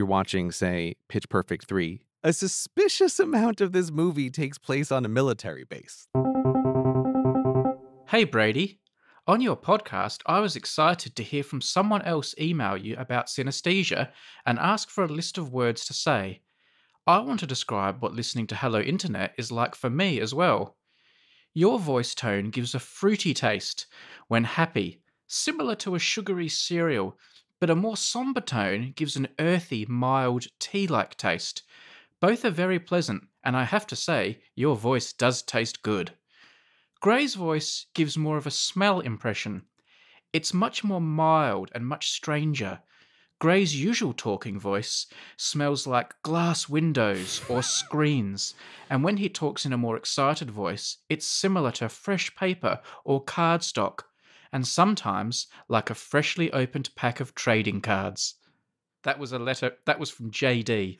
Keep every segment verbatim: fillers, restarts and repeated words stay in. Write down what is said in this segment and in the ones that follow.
you're watching, say, Pitch Perfect three, a suspicious amount of this movie takes place on a military base. Hey, Brady. On your podcast, I was excited to hear from someone else email you about synesthesia and ask for a list of words to say. I want to describe what listening to Hello Internet is like for me as well. Your voice tone gives a fruity taste when happy, similar to a sugary cereal, but a more somber tone gives an earthy, mild, tea-like taste. Both are very pleasant, and I have to say, your voice does taste good. Grey's voice gives more of a smell impression. It's much more mild and much stranger. Grey's usual talking voice smells like glass windows or screens, and when he talks in a more excited voice, it's similar to fresh paper or cardstock, and sometimes like a freshly opened pack of trading cards. That was a letter, that was from J D.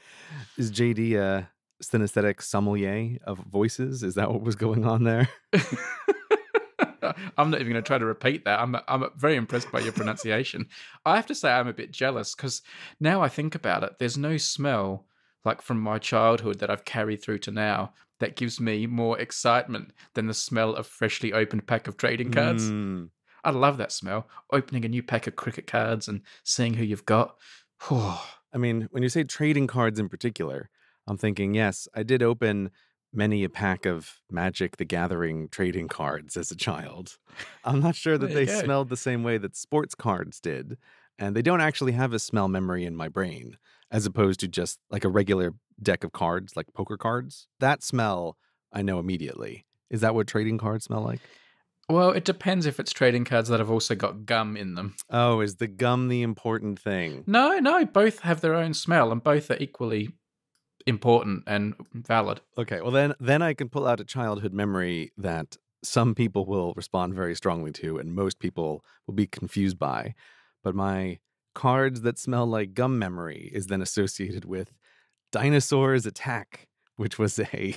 Is J D a synesthetic sommelier of voices? Is that what was going on there? I'm not even going to try to repeat that. I'm I'm very impressed by your pronunciation. I have to say I'm a bit jealous because now I think about it, there's no smell like from my childhood that I've carried through to now that gives me more excitement than the smell of freshly opened pack of trading cards. Mm. I love that smell. Opening a new pack of cricket cards and seeing who you've got. I mean, when you say trading cards in particular, I'm thinking, yes, I did open many a pack of Magic: The Gathering trading cards as a child. I'm not sure that they go. smelled the same way that sports cards did, and they don't actually have a smell memory in my brain, as opposed to just like a regular deck of cards, like poker cards. That smell, I know immediately. Is that what trading cards smell like? Well, it depends if it's trading cards that have also got gum in them. Oh, is the gum the important thing? No, no, both have their own smell, and both are equally important and valid. Okay, well then then I can pull out a childhood memory that some people will respond very strongly to and most people will be confused by. But my cards that smell like gum memory is then associated with Dinosaurs Attack, which was a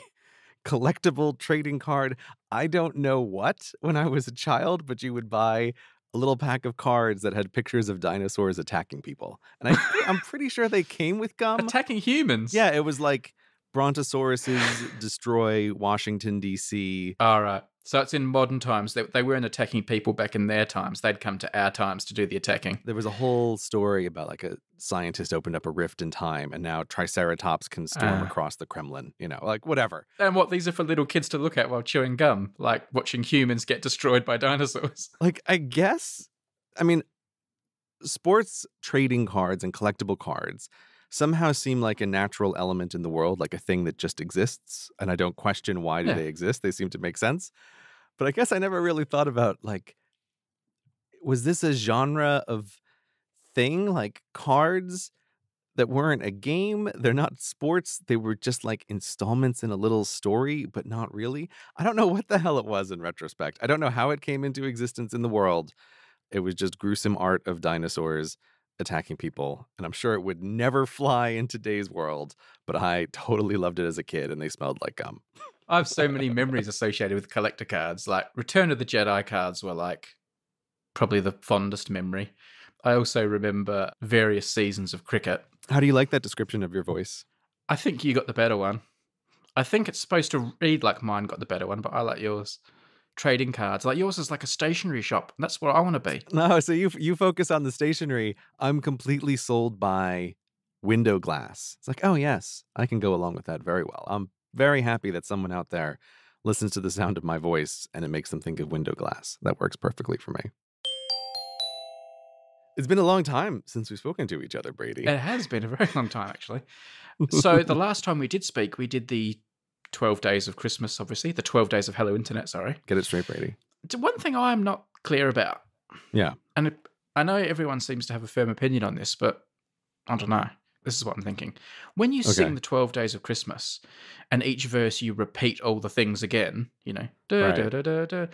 collectible trading card. I don't know what when I was a child, but you would buy a little pack of cards that had pictures of dinosaurs attacking people. And I, I'm pretty sure they came with gum. Attacking humans. Yeah, it was like brontosauruses destroy Washington, D C All right. So it's in modern times. They, they weren't attacking people back in their times. They'd come to our times to do the attacking. There was a whole story about like a scientist opened up a rift in time and now Triceratops can storm uh, across the Kremlin. You know, like whatever. And what, these are for little kids to look at while chewing gum, like watching humans get destroyed by dinosaurs. Like, I guess, I mean, sports trading cards and collectible cards somehow seem like a natural element in the world, like a thing that just exists. And I don't question why do yeah. they exist. They seem to make sense. But I guess I never really thought about, like, was this a genre of thing? Like cards that weren't a game? They're not sports. They were just like installments in a little story, but not really. I don't know what the hell it was in retrospect. I don't know how it came into existence in the world. It was just gruesome art of dinosaurs attacking people, and I'm sure it would never fly in today's world, but I totally loved it as a kid, and they smelled like gum. I have so many memories associated with collector cards. Like Return of the Jedi cards were like probably the fondest memory. I also remember various seasons of cricket. How do you like that description of your voice? I think you got the better one. I think it's supposed to read like mine got the better one, but I like yours. Trading cards. Like yours is like a stationery shop. That's where I want to be. No, so you you focus on the stationery. I'm completely sold by window glass. It's like, oh yes, I can go along with that very well. I'm very happy that someone out there listens to the sound of my voice and it makes them think of window glass. That works perfectly for me. It's been a long time since we've spoken to each other, Brady. It has been a very long time, actually. So the last time we did speak, we did the twelve days of Christmas, obviously. The twelve days of Hello Internet, sorry. Get it straight, Brady. One thing I'm not clear about. Yeah. And I know everyone seems to have a firm opinion on this, but I don't know. This is what I'm thinking. When you okay. sing the twelve days of Christmas and each verse you repeat all the things again, you know, duh, right. duh, duh, duh, duh,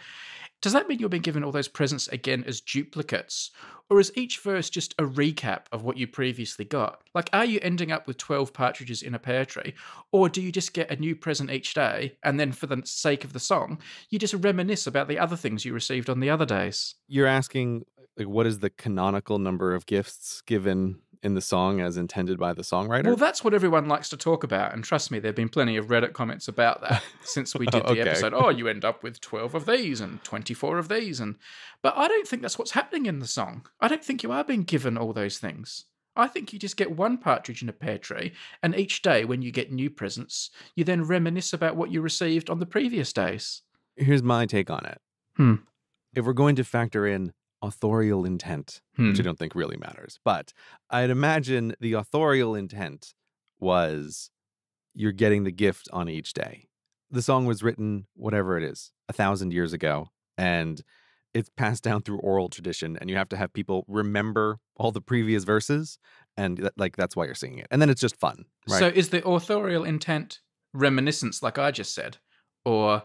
does that mean you're being given all those presents again as duplicates? Or is each verse just a recap of what you previously got? Like, are you ending up with twelve partridges in a pear tree? Or do you just get a new present each day and then for the sake of the song, you just reminisce about the other things you received on the other days? You're asking, like, what is the canonical number of gifts given in the song as intended by the songwriter? Well, that's what everyone likes to talk about. And trust me, there have been plenty of Reddit comments about that since we did the okay. episode. Oh, you end up with twelve of these and twenty-four of these. and But I don't think that's what's happening in the song. I don't think you are being given all those things. I think you just get one partridge in a pear tree, and each day when you get new presents, you then reminisce about what you received on the previous days. Here's my take on it. Hmm. If we're going to factor in authorial intent, hmm. which I don't think really matters, but I'd imagine the authorial intent was you're getting the gift on each day. The song was written, whatever it is, a thousand years ago, and it's passed down through oral tradition, and you have to have people remember all the previous verses, and th like that's why you're singing it. And then it's just fun, right? So is the authorial intent reminiscence, like I just said, or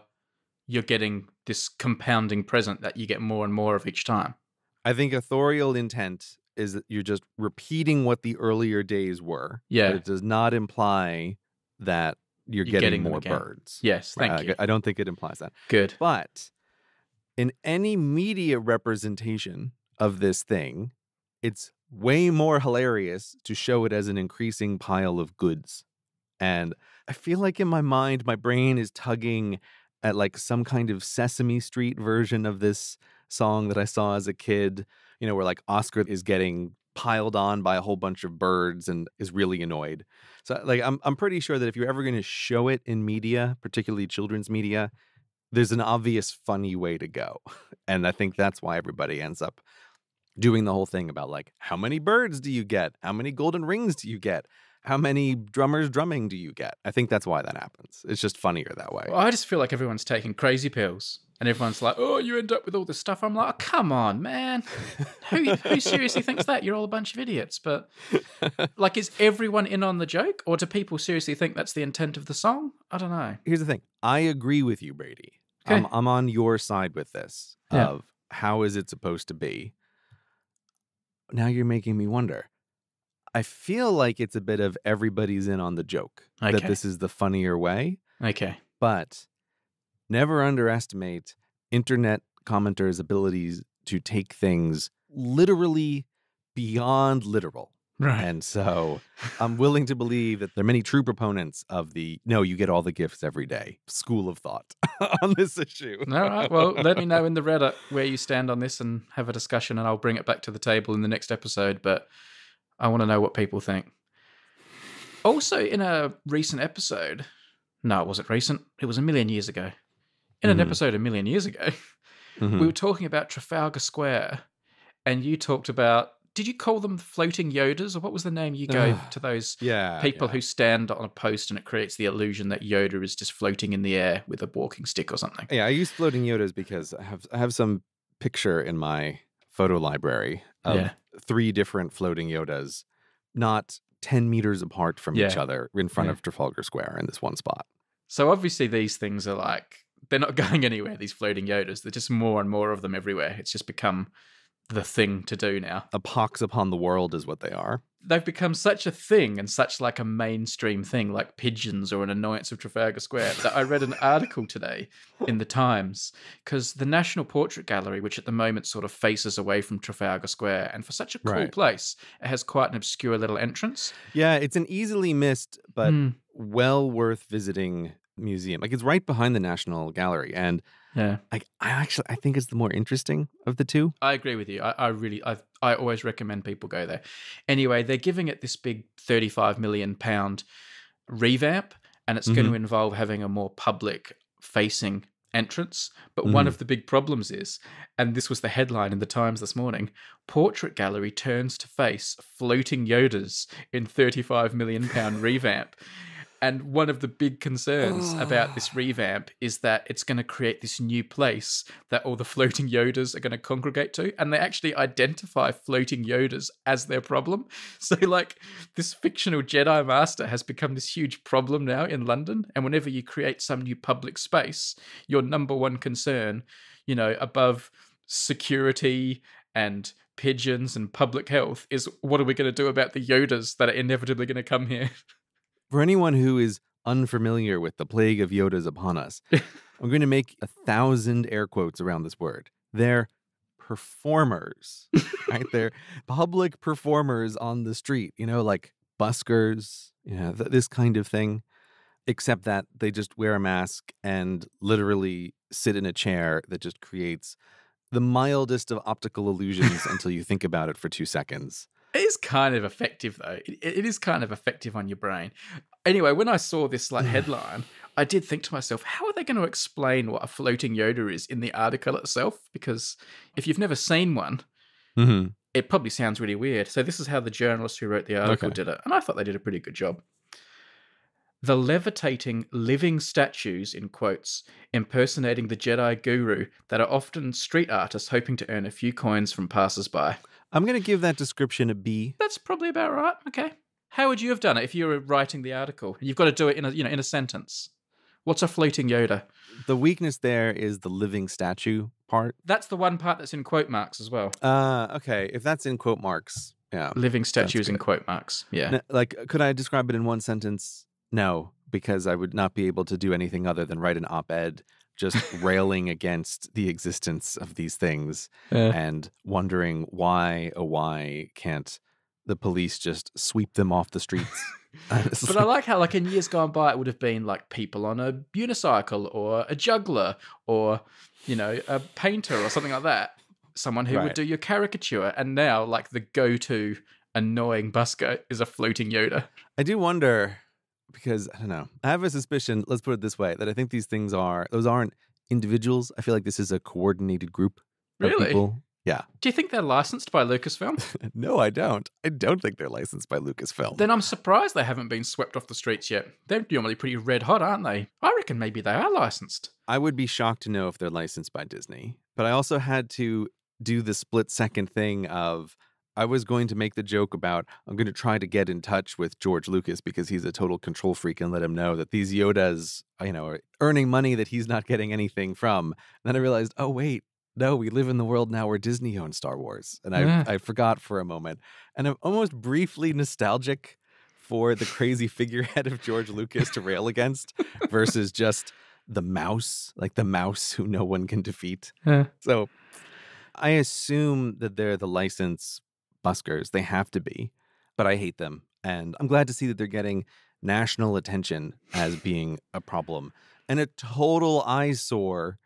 you're getting this compounding present that you get more and more of each time? I think authorial intent is that you're just repeating what the earlier days were. Yeah. But it does not imply that you're, you're getting, getting more birds. Yes, thank uh, you. I don't think it implies that. Good. But in any media representation of this thing, it's way more hilarious to show it as an increasing pile of goods. And I feel like in my mind, my brain is tugging at like some kind of Sesame Street version of this song that I saw as a kid, you know, where like Oscar is getting piled on by a whole bunch of birds and is really annoyed. So like, I'm, I'm pretty sure that if you're ever going to show it in media, particularly children's media, there's an obvious funny way to go. And I think that's why everybody ends up doing the whole thing about like, how many birds do you get? How many golden rings do you get? How many drummers drumming do you get? I think that's why that happens. It's just funnier that way. Well, I just feel like everyone's taking crazy pills. And everyone's like, oh, you end up with all this stuff. I'm like, oh, come on, man. Who, who seriously thinks that? You're all a bunch of idiots. But like, is everyone in on the joke? Or do people seriously think that's the intent of the song? I don't know. Here's the thing. I agree with you, Brady. Okay. I'm, I'm on your side with this, yeah. of how is it supposed to be? Now you're making me wonder. I feel like it's a bit of everybody's in on the joke, okay. that this is the funnier way. Okay. But never underestimate internet commenters' abilities to take things literally beyond literal. Right. And so I'm willing to believe that there are many true proponents of the, no, you get all the gifts every day, school of thought on this issue. All right. Well, let me know in the Reddit where you stand on this and have a discussion, and I'll bring it back to the table in the next episode. But I want to know what people think. Also, in a recent episode, no, it wasn't recent. It was a million years ago. In an mm. episode a million years ago, mm-hmm. we were talking about Trafalgar Square, and you talked about, did you call them floating Yodas, or what was the name you gave uh, to those yeah, people yeah. who stand on a post and it creates the illusion that Yoda is just floating in the air with a walking stick or something? Yeah, I use floating Yodas because I have I have some picture in my photo library of yeah. three different floating Yodas, not ten meters apart from yeah. each other in front yeah. of Trafalgar Square in this one spot. So obviously these things are like, they're not going anywhere, these floating Yodas. There's just more and more of them everywhere. It's just become the thing to do now. A pox upon the world is what they are. They've become such a thing and such like a mainstream thing, like pigeons or an annoyance of Trafalgar Square, that I read an article today in the Times, because the National Portrait Gallery, which at the moment sort of faces away from Trafalgar Square, and for such a cool right. place, it has quite an obscure little entrance. Yeah, it's an easily missed but mm. well worth visiting museum. Like, it's right behind the National Gallery, and yeah, like I actually I think it's the more interesting of the two. I agree with you. I, I really I I always recommend people go there. Anyway, they're giving it this big thirty-five million pound revamp, and it's mm-hmm. going to involve having a more public facing entrance. But mm-hmm. one of the big problems is, and this was the headline in the Times this morning, Portrait Gallery turns to face floating Yodas in thirty-five million pound revamp. And one of the big concerns oh. about this revamp is that it's going to create this new place that all the floating Yodas are going to congregate to. And they actually identify floating Yodas as their problem. So like, this fictional Jedi master has become this huge problem now in London. And whenever you create some new public space, your number one concern, you know, above security and pigeons and public health, is what are we going to do about the Yodas that are inevitably going to come here? For anyone who is unfamiliar with the plague of Yodas upon us, I'm going to make a thousand air quotes around this word. They're performers, right? They're public performers on the street, you know, like buskers, you know, th this kind of thing, except that they just wear a mask and literally sit in a chair that just creates the mildest of optical illusions until you think about it for two seconds. It is kind of effective, though. It, it is kind of effective on your brain. Anyway, when I saw this like headline, I did think to myself, how are they going to explain what a floating Yoda is in the article itself? Because if you've never seen one, mm-hmm. it probably sounds really weird. So this is how the journalist who wrote the article okay. did it. And I thought they did a pretty good job. The levitating living statues, in quotes, impersonating the Jedi guru that are often street artists hoping to earn a few coins from passers-by. I'm going to give that description a B. That's probably about right. Okay. How would you have done it if you were writing the article? You've got to do it in a, you know, in a sentence. What's a floating Yoda? The weakness there is the living statue part. That's the one part that's in quote marks as well. Uh, okay. If that's in quote marks, yeah. Living statues in quote marks. Yeah. Now, like, could I describe it in one sentence? No, because I would not be able to do anything other than write an op-ed just railing against the existence of these things uh. and wondering why, oh, why can't the police just sweep them off the streets? But I like how, like, in years gone by, it would have been, like, people on a unicycle or a juggler or, you know, a painter or something like that. Someone who right. would do your caricature. And now, like, the go-to annoying busker is a floating Yoda. I do wonder... Because, I don't know, I have a suspicion, let's put it this way, that I think these things are, those aren't individuals. I feel like this is a coordinated group of really? people. Yeah. Do you think they're licensed by Lucasfilm? No, I don't. I don't think they're licensed by Lucasfilm. Then I'm surprised they haven't been swept off the streets yet. They're normally pretty red hot, aren't they? I reckon maybe they are licensed. I would be shocked to know if they're licensed by Disney. But I also had to do the split second thing of... I was going to make the joke about, I'm going to try to get in touch with George Lucas because he's a total control freak and let him know that these Yodas, you know, are earning money that he's not getting anything from. And then I realized, oh, wait, no, we live in the world now where Disney owns Star Wars. And I, yeah. I forgot for a moment. And I'm almost briefly nostalgic for the crazy figurehead of George Lucas to rail against versus just the mouse, like the mouse who no one can defeat. Yeah. So I assume that they're the license buskers. They have to be, but I hate them. And I'm glad to see that they're getting national attention as being a problem and a total eyesore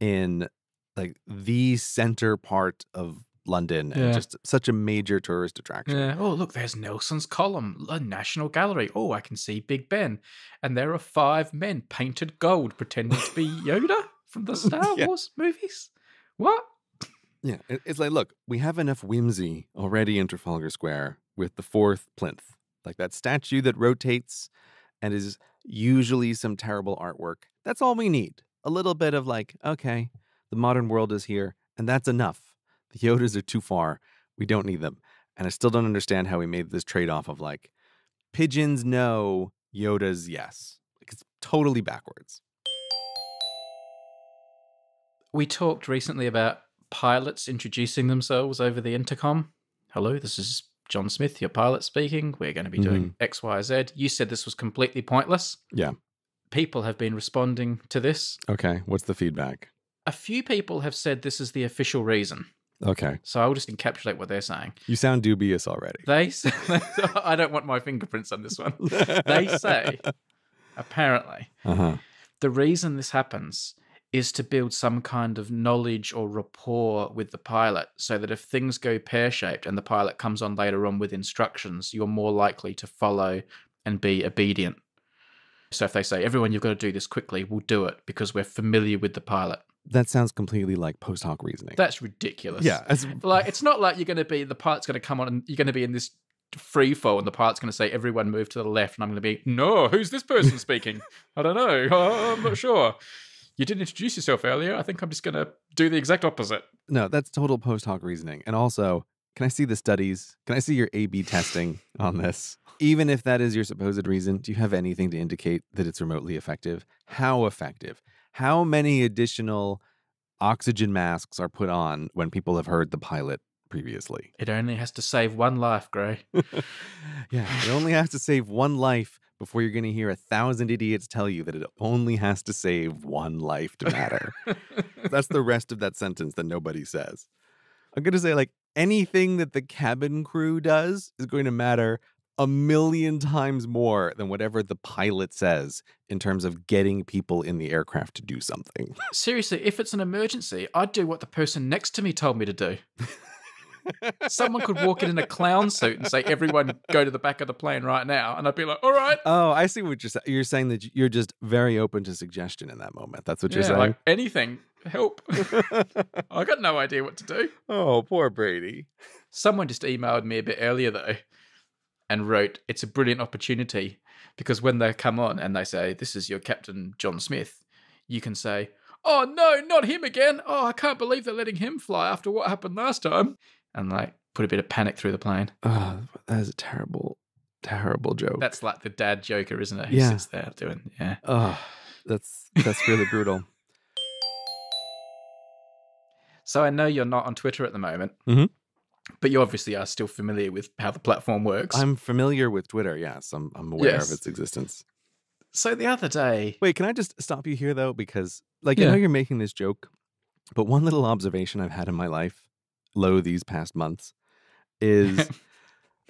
in like the center part of London yeah. and just such a major tourist attraction. Yeah. Oh, look, there's Nelson's Column, the National Gallery. Oh, I can see Big Ben. And there are five men painted gold pretending to be Yoda from the Star yeah. Wars movies. What? Yeah, it's like, look, we have enough whimsy already in Trafalgar Square with the fourth plinth, like that statue that rotates and is usually some terrible artwork. That's all we need. A little bit of like, okay, the modern world is here, and that's enough. The Yodas are too far. We don't need them. And I still don't understand how we made this trade-off of like, pigeons no, Yodas yes. Like, it's totally backwards. We talked recently about pilots introducing themselves over the intercom. Hello, this is John Smith, your pilot speaking. We're going to be mm-hmm. doing X, Y, Z. You said this was completely pointless. Yeah. People have been responding to this. Okay, what's the feedback? A few people have said this is the official reason. Okay. So I'll just encapsulate what they're saying. You sound dubious already. They say, I don't want my fingerprints on this one. They say, apparently, uh-huh. the reason this happens is to build some kind of knowledge or rapport with the pilot so that if things go pear-shaped and the pilot comes on later on with instructions, you're more likely to follow and be obedient. So if they say, everyone, you've got to do this quickly, we'll do it because we're familiar with the pilot. That sounds completely like post hoc reasoning. That's ridiculous. Yeah. That's... like, it's not like you're going to be, the pilot's going to come on and you're going to be in this free fall and the pilot's going to say, everyone move to the left. And I'm going to be, no, who's this person speaking? I don't know. Oh, I'm not sure. You didn't introduce yourself earlier. I think I'm just going to do the exact opposite. No, that's total post hoc reasoning. And also, can I see the studies? Can I see your A B testing on this? Even if that is your supposed reason, do you have anything to indicate that it's remotely effective? How effective? How many additional oxygen masks are put on when people have heard the pilot previously? It only has to save one life, Gray. Yeah, it only has to save one life before you're going to hear a thousand idiots tell you that it only has to save one life to matter. That's the rest of that sentence that nobody says. I'm going to say, like, anything that the cabin crew does is going to matter a million times more than whatever the pilot says in terms of getting people in the aircraft to do something. Seriously, if it's an emergency, I'd do what the person next to me told me to do. Someone could walk in in a clown suit and say, everyone go to the back of the plane right now. And I'd be like, all right. Oh, I see what you're saying. You're saying that you're just very open to suggestion in that moment. That's what yeah, you're saying? Like, anything. Help. I got no idea what to do. Oh, poor Brady. Someone just emailed me a bit earlier, though, and wrote, it's a brilliant opportunity because when they come on and they say, this is your Captain John Smith, you can say, oh, no, not him again. Oh, I can't believe they're letting him fly after what happened last time. And like put a bit of panic through the plane. Oh, that is a terrible, terrible joke. That's like the dad joker, isn't it? Who yeah. sits there doing, yeah. Oh, that's, that's really brutal. So I know you're not on Twitter at the moment, mm-hmm. but you obviously are still familiar with how the platform works. I'm familiar with Twitter, yes. I'm, I'm aware yes. of its existence. So the other day... Wait, can I just stop you here, though? Because, like, yeah. you know you're making this joke, but one little observation I've had in my life, low these past months, is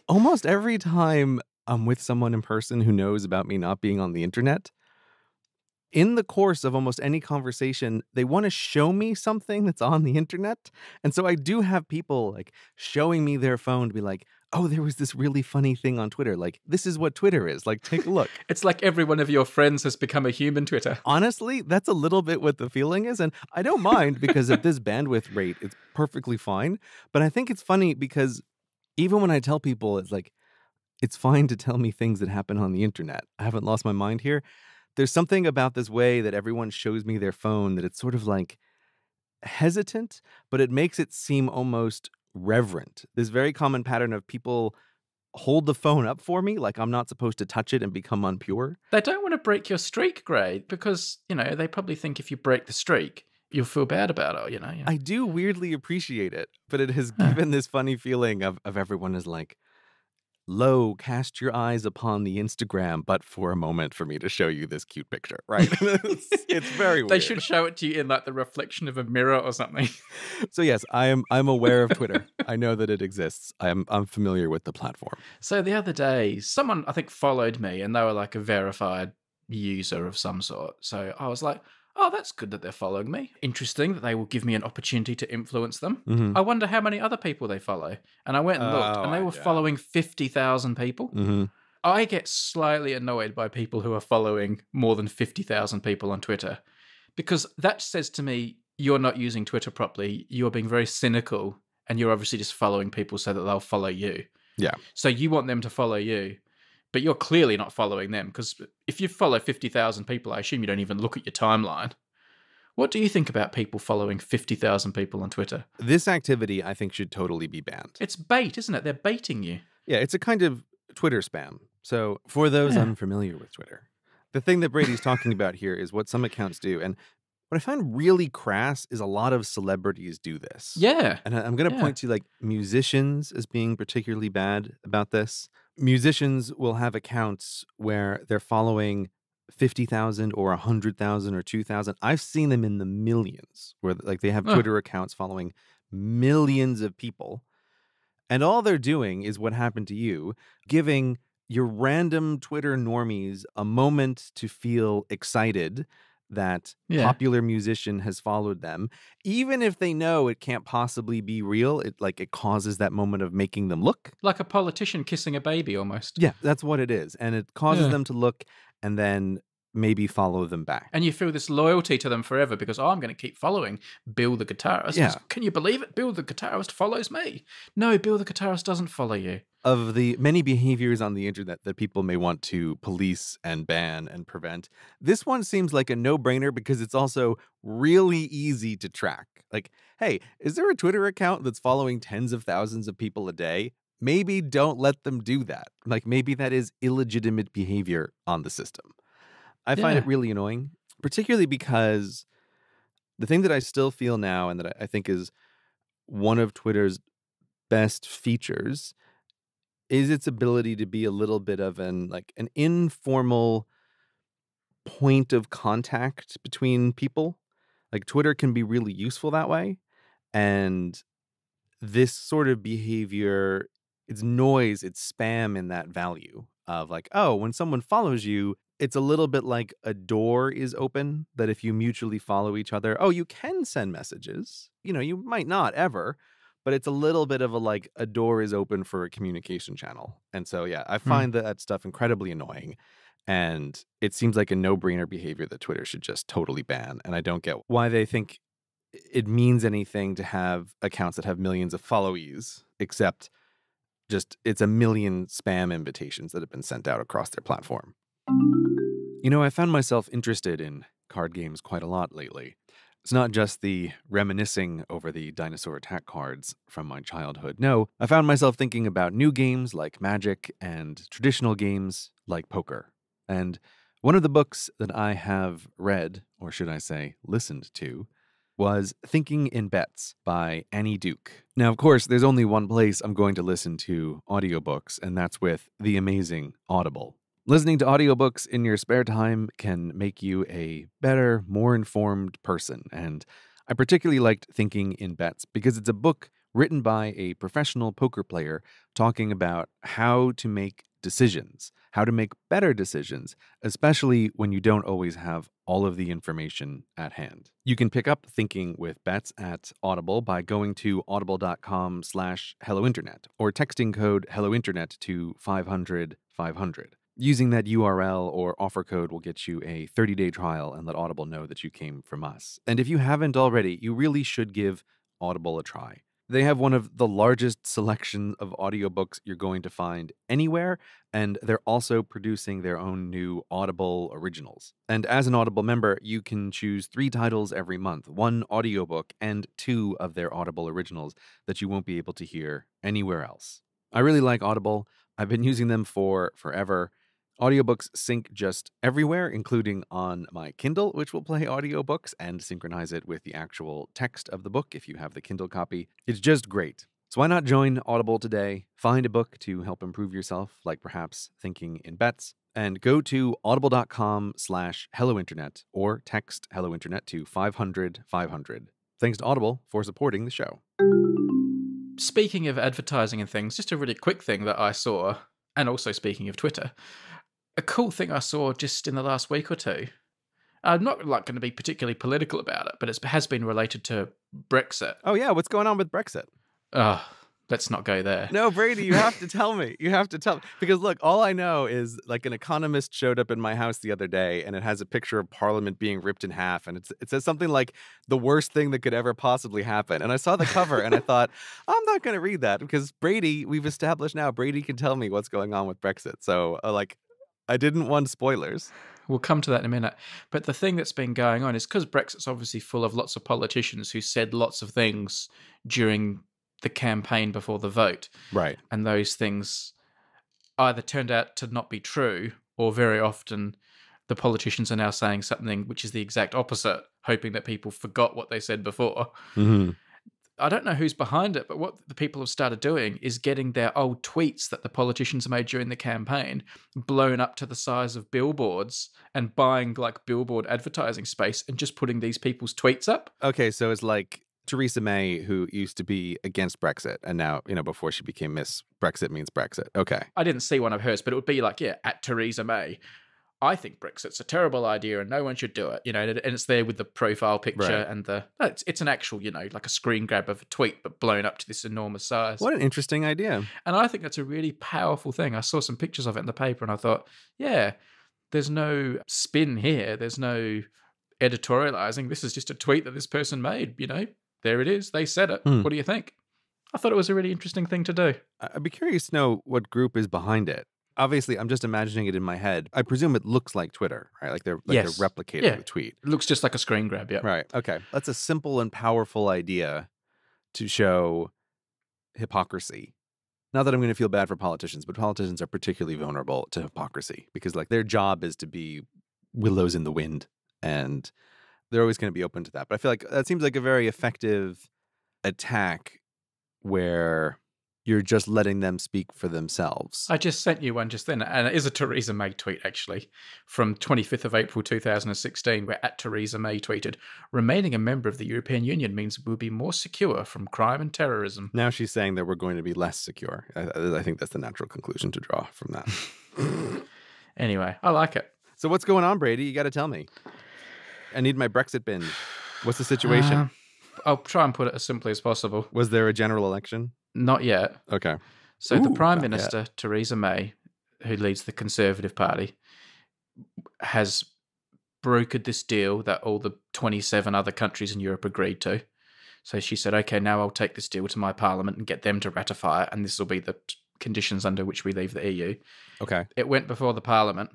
almost every time I'm with someone in person who knows about me not being on the internet, in the course of almost any conversation, they want to show me something that's on the internet. And so I do have people like showing me their phone to be like, oh, there was this really funny thing on Twitter. Like, this is what Twitter is. Like, take a look. It's like every one of your friends has become a human Twitter. Honestly, that's a little bit what the feeling is. And I don't mind because at this bandwidth rate, it's perfectly fine. But I think it's funny because even when I tell people, it's like, it's fine to tell me things that happen on the internet. I haven't lost my mind here. There's something about this way that everyone shows me their phone that it's sort of like hesitant, but it makes it seem almost reverent. This very common pattern of people hold the phone up for me like I'm not supposed to touch it and become unpure. They don't want to break your streak, Gray, because, you know, they probably think if you break the streak, you'll feel bad about it, you know. You know. I do weirdly appreciate it, but it has given this funny feeling of, of everyone is like, lo, cast your eyes upon the Instagram, but for a moment for me to show you this cute picture, right? it's, it's very weird. They should show it to you in like the reflection of a mirror or something. So yes, I am I'm aware of Twitter. I know that it exists. I'm I'm familiar with the platform. So the other day, someone I think followed me and they were like a verified user of some sort. So I was like, oh, that's good that they're following me. Interesting that they will give me an opportunity to influence them. Mm-hmm. I wonder how many other people they follow. And I went and looked, oh, and they were following fifty thousand people. Mm-hmm. I get slightly annoyed by people who are following more than fifty thousand people on Twitter, because that says to me, you're not using Twitter properly. You're being very cynical, and you're obviously just following people so that they'll follow you. Yeah. So you want them to follow you. But you're clearly not following them, because if you follow fifty thousand people, I assume you don't even look at your timeline. What do you think about people following fifty thousand people on Twitter? This activity, I think, should totally be banned. It's bait, isn't it? They're baiting you. Yeah, it's a kind of Twitter spam. So for those yeah. unfamiliar with Twitter, the thing that Brady's talking about here is what some accounts do. And what I find really crass is a lot of celebrities do this. Yeah. And I'm going to yeah. point to like musicians as being particularly bad about this. Musicians will have accounts where they're following fifty thousand or one hundred thousand or two thousand. I've seen them in the millions where like they have oh. Twitter accounts following millions of people. And all they're doing is what happened to you, giving your random Twitter normies a moment to feel excited that yeah. popular musician has followed them, even if they know it can't possibly be real. It like it causes that moment of making them look like a politician kissing a baby almost. Yeah, that's what it is. And it causes yeah. them to look and then maybe follow them back. And you feel this loyalty to them forever because, oh, I'm going to keep following Bill the guitarist. Yeah. Can you believe it? Bill the guitarist follows me. No, Bill the guitarist doesn't follow you. Of the many behaviors on the internet that people may want to police and ban and prevent, this one seems like a no-brainer because it's also really easy to track. Like, hey, is there a Twitter account that's following tens of thousands of people a day? Maybe don't let them do that. Like, maybe that is illegitimate behavior on the system. I find yeah. it really annoying, particularly because the thing that I still feel now and that I think is one of Twitter's best features is its ability to be a little bit of an like an informal point of contact between people. Like Twitter can be really useful that way. And this sort of behavior, it's noise, it's spam in that value of like, oh, when someone follows you, it's a little bit like a door is open, that if you mutually follow each other, oh, you can send messages. You know, you might not ever, but it's a little bit of a like a door is open for a communication channel. And so, yeah, I find hmm. that stuff incredibly annoying. And it seems like a no-brainer behavior that Twitter should just totally ban. And I don't get why they think it means anything to have accounts that have millions of followees, except just it's a million spam invitations that have been sent out across their platform. You know, I found myself interested in card games quite a lot lately. It's not just the reminiscing over the Dinosaur Attack cards from my childhood. No, I found myself thinking about new games like Magic and traditional games like poker. And one of the books that I have read, or should I say listened to, was Thinking in Bets by Annie Duke. Now, of course, there's only one place I'm going to listen to audiobooks, and that's with the amazing Audible. Listening to audiobooks in your spare time can make you a better, more informed person. And I particularly liked Thinking in Bets because it's a book written by a professional poker player talking about how to make decisions, how to make better decisions, especially when you don't always have all of the information at hand. You can pick up Thinking with Bets at Audible by going to audible.com slash Hello Internet or texting code Hello Internet to five hundred five hundred. Using that U R L or offer code will get you a thirty day trial and let Audible know that you came from us. And if you haven't already, you really should give Audible a try. They have one of the largest selections of audiobooks you're going to find anywhere, and they're also producing their own new Audible originals. And as an Audible member, you can choose three titles every month, one audiobook and two of their Audible originals that you won't be able to hear anywhere else. I really like Audible. I've been using them for forever. Audiobooks sync just everywhere, including on my Kindle, which will play audiobooks and synchronize it with the actual text of the book if you have the Kindle copy. It's just great. So why not join Audible today, find a book to help improve yourself, like perhaps Thinking in Bets, and go to audible.com slash Hello Internet or text Hello Internet to five hundred five hundred. Thanks to Audible for supporting the show. Speaking of advertising and things, just a really quick thing that I saw, and also speaking of Twitter, a cool thing I saw just in the last week or two. I'm not like going to be particularly political about it, but it has been related to Brexit. Oh yeah, what's going on with Brexit? Oh, let's not go there. No, Brady, you have to tell me. You have to tell me. Because look, all I know is like an economist showed up in my house the other day and it has a picture of Parliament being ripped in half. And it's, it says something like the worst thing that could ever possibly happen. And I saw the cover and I thought, I'm not going to read that because Brady, we've established now, Brady can tell me what's going on with Brexit. So uh, like... I didn't want spoilers. We'll come to that in a minute. But the thing that's been going on is because Brexit's obviously full of lots of politicians who said lots of things during the campaign before the vote. Right. And those things either turned out to not be true or very often the politicians are now saying something which is the exact opposite, hoping that people forgot what they said before. Mm-hmm. I don't know who's behind it, but what the people have started doing is getting their old tweets that the politicians made during the campaign blown up to the size of billboards and buying like billboard advertising space and just putting these people's tweets up. Okay, so it's like Theresa May, who used to be against Brexit, and now, you know, before she became Miss Brexit means Brexit. Okay. I didn't see one of hers, but it would be like, yeah, at Theresa May. I think Brexit's a terrible idea and no one should do it, you know, and it's there with the profile picture right. and the, no, it's, it's an actual, you know, like a screen grab of a tweet, but blown up to this enormous size. What an interesting idea. And I think that's a really powerful thing. I saw some pictures of it in the paper and I thought, yeah, there's no spin here. There's no editorializing. This is just a tweet that this person made, you know, there it is. They said it. Mm. What do you think? I thought it was a really interesting thing to do. I'd be curious to know what group is behind it. Obviously, I'm just imagining it in my head. I presume it looks like Twitter, right? Like they're, like yes. they're replicating yeah. the tweet. It looks just like a screen grab, yeah. Right, okay. That's a simple and powerful idea to show hypocrisy. Not that I'm going to feel bad for politicians, but politicians are particularly vulnerable to hypocrisy because like their job is to be willows in the wind and they're always going to be open to that. But I feel like that seems like a very effective attack where... you're just letting them speak for themselves. I just sent you one just then, and it is a Theresa May tweet, actually, from twenty-fifth of April two thousand sixteen, where at Theresa May tweeted, remaining a member of the European Union means we'll be more secure from crime and terrorism. Now she's saying that we're going to be less secure. I, I think that's the natural conclusion to draw from that. Anyway, I like it. So what's going on, Brady? You got to tell me. I need my Brexit binge. What's the situation? Uh, I'll try and put it as simply as possible. Was there a general election? Not yet. Okay. So Ooh, the Prime Minister, yet. Theresa May, who leads the Conservative Party, has brokered this deal that all the twenty-seven other countries in Europe agreed to. So she said, okay, now I'll take this deal to my Parliament and get them to ratify it, and this will be the conditions under which we leave the E U. Okay. It went before the Parliament.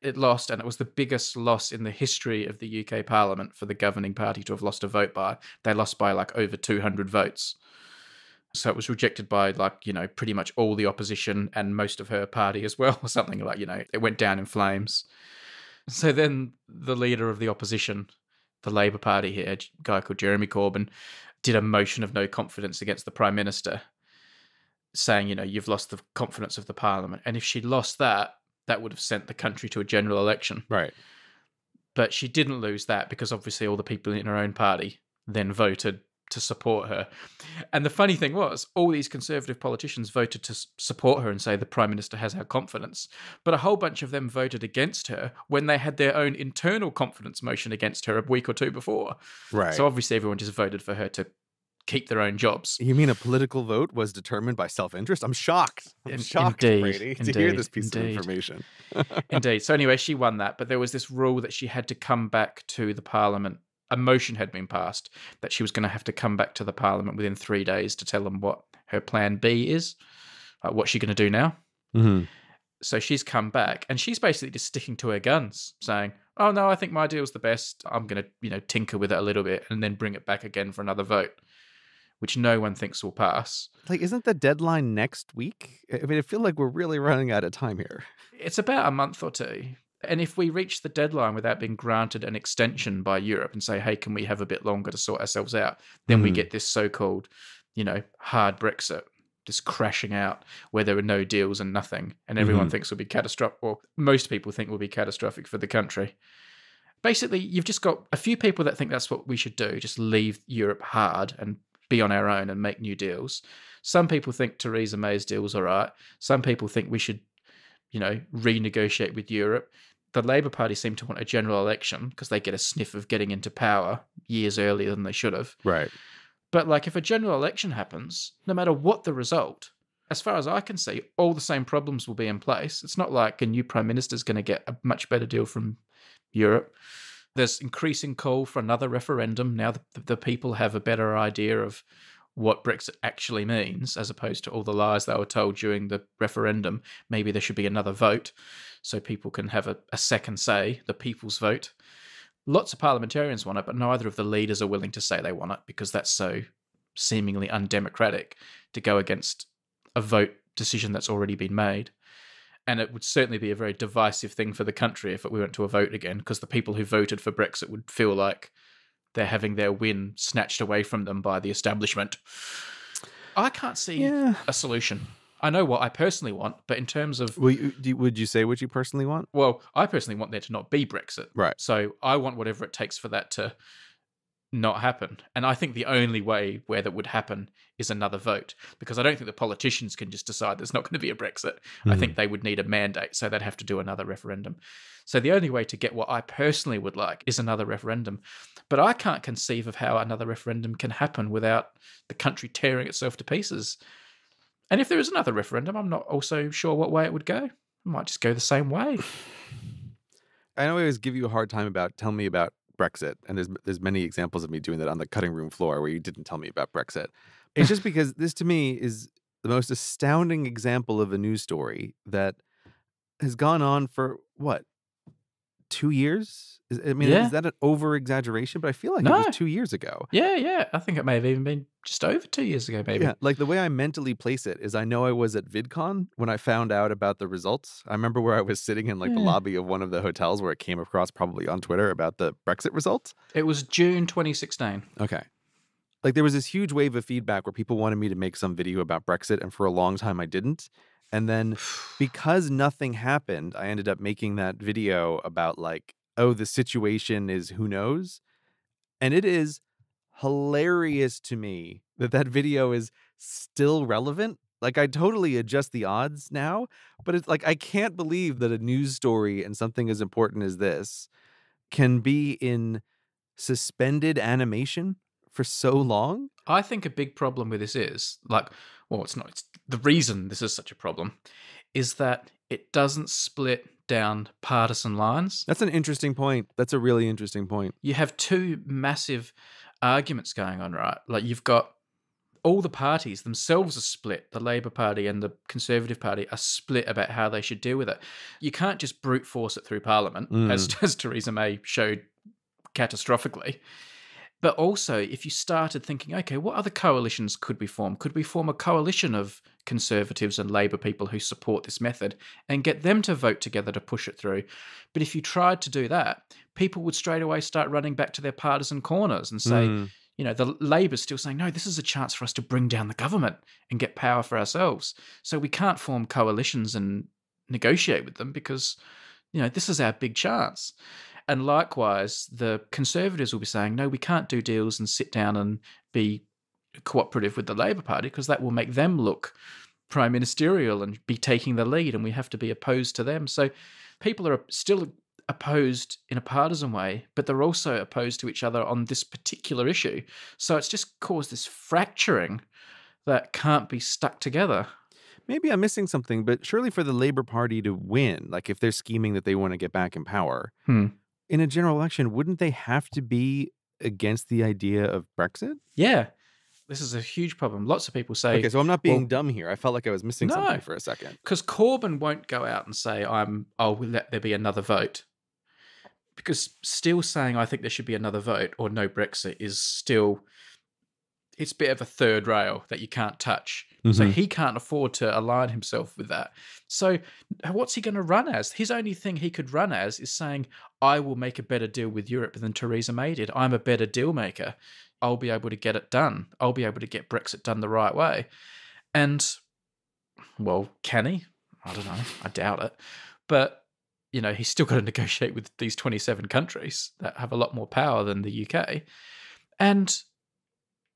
It lost, and it was the biggest loss in the history of the U K Parliament for the governing party to have lost a vote by. They lost by like over two hundred votes. So it was rejected by like, you know, pretty much all the opposition and most of her party as well, or something like, you know, it went down in flames. So then the leader of the opposition, the Labour Party here, a guy called Jeremy Corbyn, did a motion of no confidence against the Prime Minister, saying, you know, you've lost the confidence of the Parliament. And if she lost that, that would have sent the country to a general election. Right. But she didn't lose that because obviously all the people in her own party then voted to support her. And the funny thing was, all these Conservative politicians voted to support her and say the Prime Minister has our confidence. But a whole bunch of them voted against her when they had their own internal confidence motion against her a week or two before. Right. So obviously everyone just voted for her to keep their own jobs. You mean a political vote was determined by self-interest? I'm shocked. I'm indeed, shocked, Brady, indeed, to hear this piece indeed. of information. Indeed. So anyway, she won that, but there was this rule that she had to come back to the Parliament. A motion had been passed that she was going to have to come back to the Parliament within three days to tell them what her plan B is, like what's she going to do now. Mm-hmm. So she's come back, and she's basically just sticking to her guns, saying, oh, no, I think my deal's the best. I'm going to, you know, tinker with it a little bit and then bring it back again for another vote, which no one thinks will pass. Like, isn't the deadline next week? I mean, I feel like we're really running out of time here. It's about a month or two. And if we reach the deadline without being granted an extension by Europe and say, hey, can we have a bit longer to sort ourselves out? Then mm. we get this so-called, you know, hard Brexit, this crashing out where there are no deals and nothing. And everyone mm. thinks will be catastrophic, or most people think will be catastrophic for the country. Basically, you've just got a few people that think that's what we should do, just leave Europe hard and be on our own and make new deals. Some people think Theresa May's deal's all right. Some people think we should, you know, renegotiate with Europe. The Labour Party seem to want a general election because they get a sniff of getting into power years earlier than they should have. Right. But like if a general election happens, no matter what the result, as far as I can see, all the same problems will be in place. It's not like a new prime minister's going to get a much better deal from Europe. There's increasing call for another referendum. Now the, the people have a better idea of what Brexit actually means, as opposed to all the lies they were told during the referendum. Maybe there should be another vote so people can have a, a second say, the people's vote. Lots of parliamentarians want it, but neither of the leaders are willing to say they want it because that's so seemingly undemocratic to go against a vote decision that's already been made. And it would certainly be a very divisive thing for the country if we went to a vote again, because the people who voted for Brexit would feel like they're having their win snatched away from them by the establishment. I can't see yeah. a solution. I know what I personally want, but in terms of... Would you, would you say what you personally want? Well, I personally want there to not be Brexit. Right. So I want whatever it takes for that to not happen. And I think the only way where that would happen is another vote, because I don't think the politicians can just decide there's not going to be a Brexit. Mm-hmm. I think they would need a mandate, so they'd have to do another referendum. So the only way to get what I personally would like is another referendum. But I can't conceive of how another referendum can happen without the country tearing itself to pieces. And if there is another referendum, I'm not also sure what way it would go. It might just go the same way. I always give you a hard time about, tell me about Brexit, and there's there's many examples of me doing that on the cutting room floor where you didn't tell me about Brexit. It's just because this to me is the most astounding example of a news story that has gone on for what, two years? Is, I mean, yeah. is that an over exaggeration? But I feel like no. it was two years ago. Yeah, yeah. I think it may have even been just over two years ago, maybe. Yeah. Like the way I mentally place it is, I know I was at VidCon when I found out about the results. I remember where I was sitting in like yeah. the lobby of one of the hotels where it came across, probably on Twitter, about the Brexit results. It was June twenty sixteen. Okay. Like, there was this huge wave of feedback where people wanted me to make some video about Brexit, and for a long time I didn't. And then because nothing happened, I ended up making that video about, like, oh, the situation is who knows. And it is hilarious to me that that video is still relevant. Like, I totally adjust the odds now, but it's like, I can't believe that a news story and something as important as this can be in suspended animation for so long. I think a big problem with this is, like, well, it's not, it's the reason this is such a problem is that it doesn't split down partisan lines. That's an interesting point. That's a really interesting point. You have two massive arguments going on, right? Like, you've got all the parties themselves are split. The Labour Party and the Conservative Party are split about how they should deal with it. You can't just brute force it through Parliament, mm. as, as Theresa May showed catastrophically. But also, if you started thinking, okay, what other coalitions could we form? Could we form a coalition of Conservatives and Labour people who support this method and get them to vote together to push it through? But if you tried to do that, people would straight away start running back to their partisan corners and say, mm. you know, the Labour's still saying, no, this is a chance for us to bring down the government and get power for ourselves. So we can't form coalitions and negotiate with them because, you know, this is our big chance. And likewise, the Conservatives will be saying, no, we can't do deals and sit down and be cooperative with the Labour Party because that will make them look prime ministerial and be taking the lead, and we have to be opposed to them. So people are still opposed in a partisan way, but they're also opposed to each other on this particular issue. So it's just caused this fracturing that can't be stuck together. Maybe I'm missing something, but surely for the Labour Party to win, like if they're scheming that they want to get back in power... Hmm. in a general election, wouldn't they have to be against the idea of Brexit? Yeah. This is a huge problem. Lots of people say... Okay, so I'm not being well, dumb here. I felt like I was missing no, something for a second. Because Corbyn won't go out and say, "I'm. oh, we'll let there be another vote." Because still saying, I think there should be another vote or no Brexit is still... It's a bit of a third rail that you can't touch. Mm-hmm. So he can't afford to align himself with that. So what's he going to run as? His only thing he could run as is saying, I will make a better deal with Europe than Theresa May did. I'm a better deal maker. I'll be able to get it done. I'll be able to get Brexit done the right way. And, well, can he? I don't know. I doubt it. But, you know, he's still got to negotiate with these twenty-seven countries that have a lot more power than the U K. And...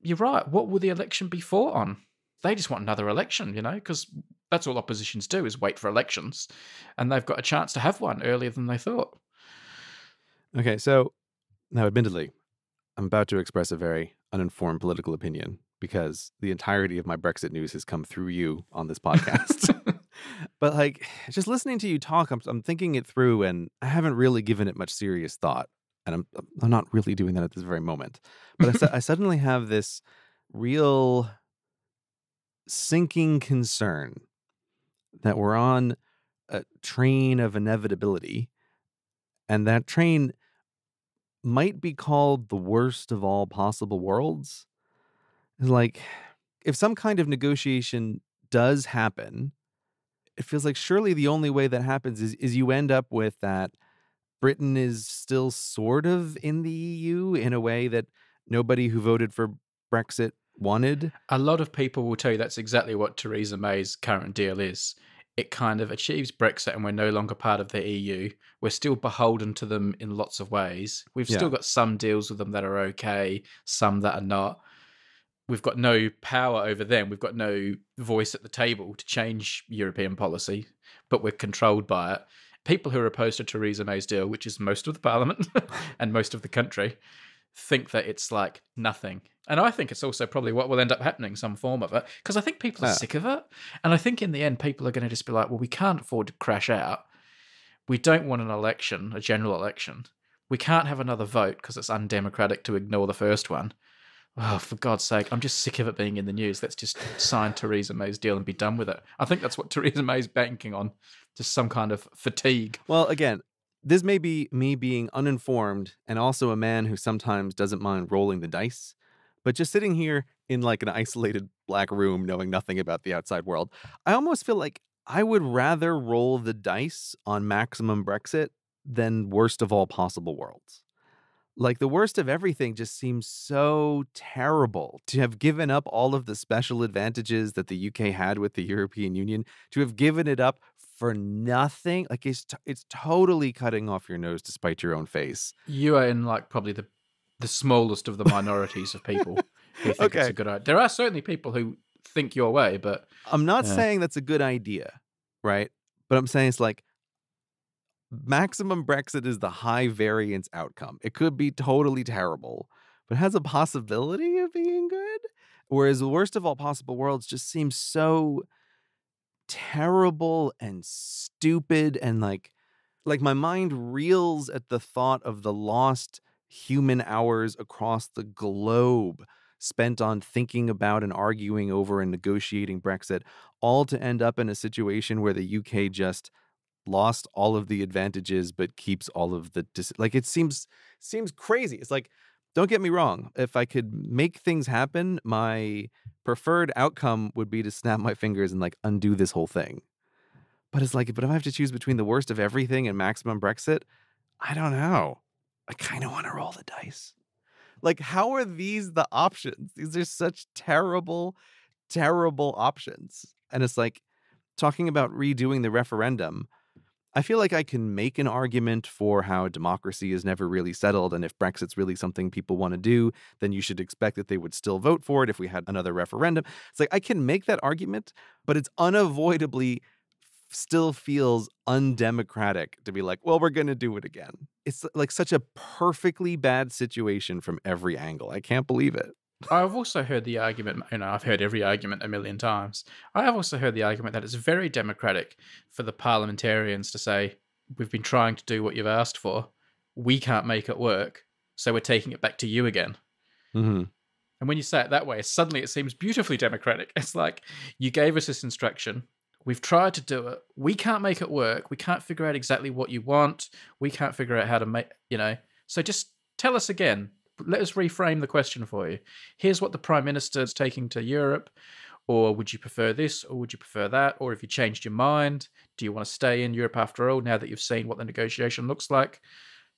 you're right. What will the election be for on? They just want another election, you know, because that's all oppositions do is wait for elections. And they've got a chance to have one earlier than they thought. Okay, so now admittedly, I'm about to express a very uninformed political opinion because the entirety of my Brexit news has come through you on this podcast. But like, just listening to you talk, I'm, I'm thinking it through and I haven't really given it much serious thought. And I'm, I'm not really doing that at this very moment. But I, su I suddenly have this real sinking concern that we're on a train of inevitability. And that train might be called the worst of all possible worlds. It's like, if some kind of negotiation does happen, it feels like surely the only way that happens is, is you end up with that Britain is still sort of in the E U in a way that nobody who voted for Brexit wanted. A lot of people will tell you that's exactly what Theresa May's current deal is. It kind of achieves Brexit and we're no longer part of the E U. We're still beholden to them in lots of ways. We've yeah. still got some deals with them that are okay, some that are not. We've got no power over them. We've got no voice at the table to change European policy, but we're controlled by it. People who are opposed to Theresa May's deal, which is most of the Parliament and most of the country, think that it's like nothing. And I think it's also probably what will end up happening, some form of it, because I think people are yeah. sick of it. And I think in the end, people are going to just be like, well, we can't afford to crash out. We don't want an election, a general election. We can't have another vote because it's undemocratic to ignore the first one. Oh, for God's sake, I'm just sick of it being in the news. Let's just sign Theresa May's deal and be done with it. I think that's what Theresa May's banking on, just some kind of fatigue. Well, again, this may be me being uninformed and also a man who sometimes doesn't mind rolling the dice. But just sitting here in like an isolated black room knowing nothing about the outside world, I almost feel like I would rather roll the dice on maximum Brexit than worst of all possible worlds. Like, the worst of everything just seems so terrible. To have given up all of the special advantages that the U K had with the European Union, to have given it up for nothing, like, it's t it's totally cutting off your nose to spite your own face. You are in, like, probably the the smallest of the minorities of people who think okay. it's a good idea. There are certainly people who think your way, but... I'm not uh, saying that's a good idea, right? But I'm saying it's like, maximum Brexit is the high variance outcome. It could be totally terrible, but has a possibility of being good. Whereas the worst of all possible worlds just seems so terrible and stupid, and like, like my mind reels at the thought of the lost human hours across the globe spent on thinking about and arguing over and negotiating Brexit, all to end up in a situation where the U K just lost all of the advantages but keeps all of the dis like it seems seems crazy. It's like, don't get me wrong, if I could make things happen, my preferred outcome would be to snap my fingers and like undo this whole thing. But it's like, but if I have to choose between the worst of everything and maximum Brexit, I don't know. I kind of want to roll the dice. Like, how are these the options? These are such terrible, terrible options. And it's like, talking about redoing the referendum, I feel like I can make an argument for how democracy is never really settled, and if Brexit's really something people want to do, then you should expect that they would still vote for it if we had another referendum. It's like, I can make that argument, but it's unavoidably still feels undemocratic to be like, well, we're going to do it again. It's like such a perfectly bad situation from every angle. I can't believe it. I've also heard the argument, you know, I've heard every argument a million times. I have also heard the argument that it's very democratic for the parliamentarians to say, we've been trying to do what you've asked for. We can't make it work. So we're taking it back to you again. Mm-hmm. And when you say it that way, suddenly it seems beautifully democratic. It's like, you gave us this instruction. We've tried to do it. We can't make it work. We can't figure out exactly what you want. We can't figure out how to make, you know. So just tell us again. Let us reframe the question for you. Here's what the Prime Minister is taking to Europe, or would you prefer this, or would you prefer that, or if you changed your mind, do you want to stay in Europe after all now that you've seen what the negotiation looks like?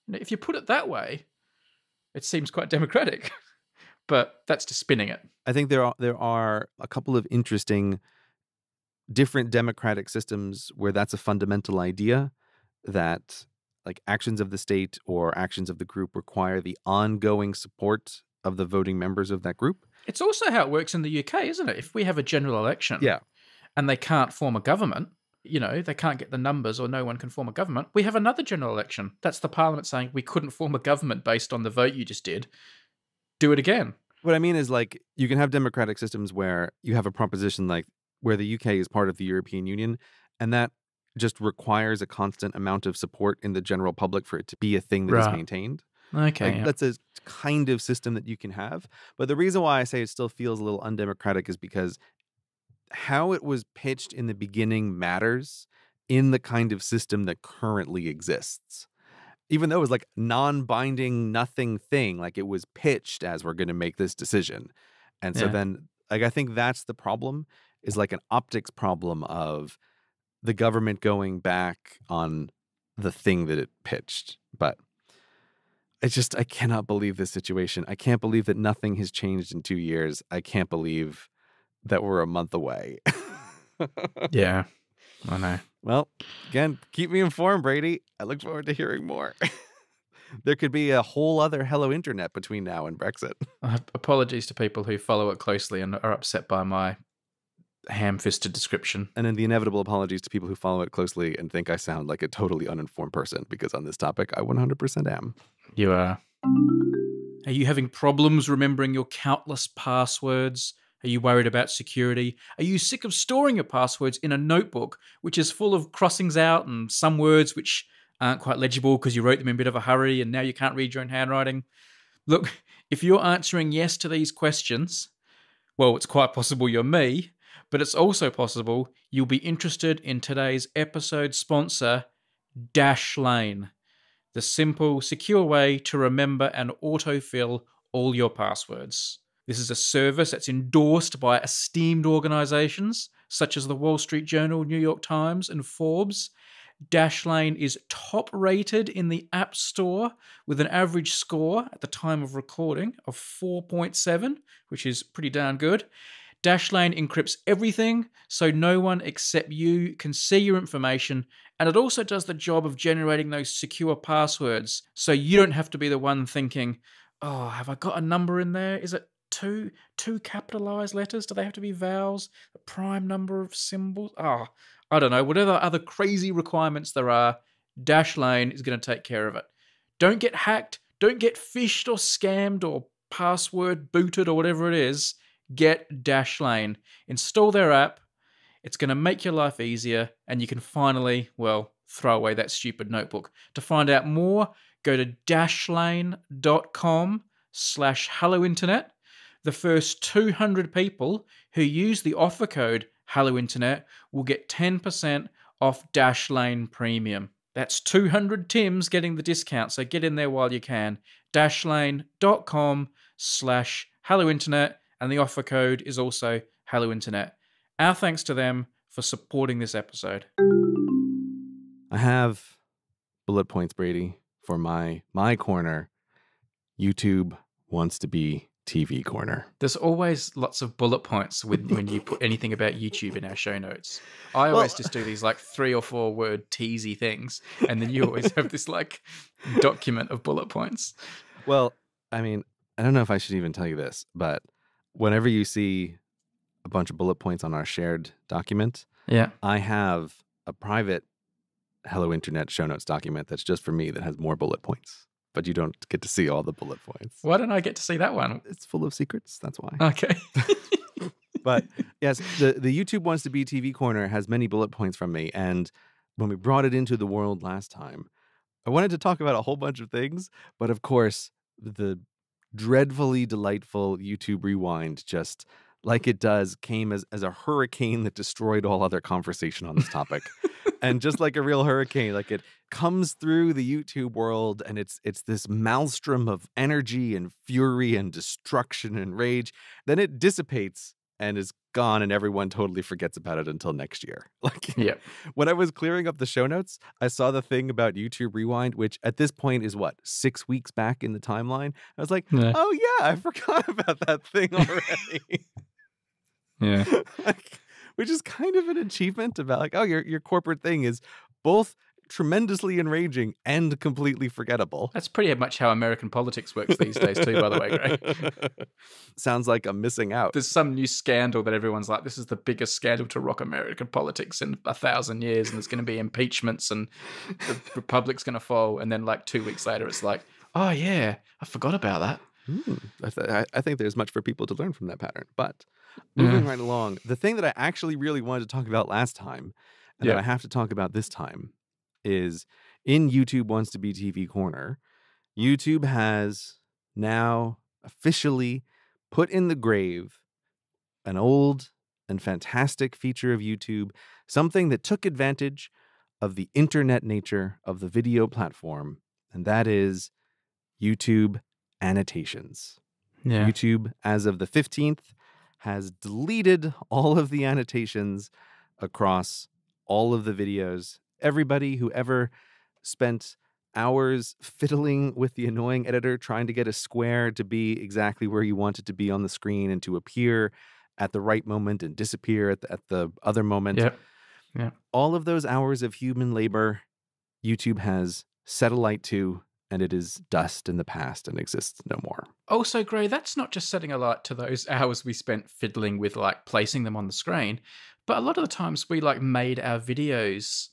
If you put it that way, it seems quite democratic, but that's just spinning it. I think there are, there are a couple of interesting different democratic systems where that's a fundamental idea, that like actions of the state or actions of the group require the ongoing support of the voting members of that group. It's also how it works in the U K, isn't it? If we have a general election yeah. and they can't form a government, you know, they can't get the numbers or no one can form a government, we have another general election. That's the Parliament saying we couldn't form a government based on the vote you just did. Do it again. What I mean is, like, you can have democratic systems where you have a proposition like where the U K is part of the European Union, and that just requires a constant amount of support in the general public for it to be a thing that right. is maintained. Okay. Like, yeah. That's a kind of system that you can have. But the reason why I say it still feels a little undemocratic is because how it was pitched in the beginning matters in the kind of system that currently exists. Even though it was like non-binding, nothing thing, like it was pitched as we're going to make this decision. And so yeah. then, like, I think that's the problem, is like an optics problem of the government going back on the thing that it pitched. But it's just, I cannot believe this situation. I can't believe that nothing has changed in two years. I can't believe that we're a month away. Yeah, I know. Well, again, keep me informed, Brady. I look forward to hearing more. There could be a whole other Hello Internet between now and Brexit. Uh, apologies to people who follow it closely and are upset by my ham-fisted description. And then the inevitable apologies to people who follow it closely and think I sound like a totally uninformed person, because on this topic, I one hundred percent am. You are. Are you having problems remembering your countless passwords? Are you worried about security? Are you sick of storing your passwords in a notebook, which is full of crossings out and some words which aren't quite legible because you wrote them in a bit of a hurry and now you can't read your own handwriting? Look, if you're answering yes to these questions, well, it's quite possible you're me, but it's also possible you'll be interested in today's episode sponsor, Dashlane, the simple, secure way to remember and autofill all your passwords. This is a service that's endorsed by esteemed organizations such as the Wall Street Journal, New York Times, and Forbes, Dashlane is top rated in the App Store with an average score at the time of recording of four point seven, which is pretty darn good. Dashlane encrypts everything, so no one except you can see your information, and it also does the job of generating those secure passwords, so you don't have to be the one thinking, oh, have I got a number in there? Is it two two capitalized letters? Do they have to be vowels? A prime number of symbols? Oh, I don't know. Whatever other crazy requirements there are, Dashlane is going to take care of it. Don't get hacked. Don't get phished or scammed or password booted or whatever it is. Get Dashlane. Install their app. It's going to make your life easier, and you can finally, well, throw away that stupid notebook. To find out more, go to dashlane.com slash Hello Internet. The first two hundred people who use the offer code Hello Internet will get ten percent off Dashlane Premium. That's two hundred Tims getting the discount, so get in there while you can. Dashlane.com slash Hello Internet. And the offer code is also Hello Internet. Our thanks to them for supporting this episode. I have bullet points, Brady, for my my corner. YouTube wants to be T V corner. There's always lots of bullet points with, when you put anything about YouTube in our show notes. I always well, just do these like three or four word teasy things, and then you always have this like document of bullet points. Well, I mean, I don't know if I should even tell you this, but whenever you see a bunch of bullet points on our shared document, yeah, I have a private Hello Internet show notes document that's just for me that has more bullet points, but you don't get to see all the bullet points. Why don't I get to see that one? It's full of secrets. That's why. Okay. But yes, the, the YouTube Wants to Be T V corner has many bullet points from me. And when we brought it into the world last time, I wanted to talk about a whole bunch of things, but of course the dreadfully delightful YouTube Rewind, just like it does, came as, as a hurricane that destroyed all other conversation on this topic. And just like a real hurricane, like it comes through the YouTube world, and it's it's this maelstrom of energy and fury and destruction and rage. Then it dissipates and is gone, and everyone totally forgets about it until next year. Like, yeah. When I was clearing up the show notes, I saw the thing about YouTube Rewind, which at this point is what, six weeks back in the timeline. I was like, yeah. Oh yeah, I forgot about that thing already. Yeah, like, which is kind of an achievement about like, oh, your your corporate thing is both tremendously enraging and completely forgettable. That's pretty much how American politics works these days too, by the way, Greg. Sounds like I'm missing out. There's some new scandal that everyone's like, this is the biggest scandal to rock American politics in a thousand years, and there's going to be impeachments and the republic's going to fall. And then like two weeks later, it's like, oh yeah, I forgot about that. Mm, I, th I think there's much for people to learn from that pattern. But moving mm. right along, the thing that I actually really wanted to talk about last time and yep. that I have to talk about this time is in YouTube Wants to Be T V corner, YouTube has now officially put in the grave an old and fantastic feature of YouTube, something that took advantage of the internet nature of the video platform, and that is YouTube annotations. Yeah. YouTube, as of the fifteenth, has deleted all of the annotations across all of the videos. Everybody who ever spent hours fiddling with the annoying editor trying to get a square to be exactly where you want it to be on the screen and to appear at the right moment and disappear at the, at the other moment. Yep. Yep. All of those hours of human labor, YouTube has set alight to, and it is dust in the past and exists no more. Also, Gray, that's not just setting alight to those hours we spent fiddling with, like, placing them on the screen, but a lot of the times we, like, made our videos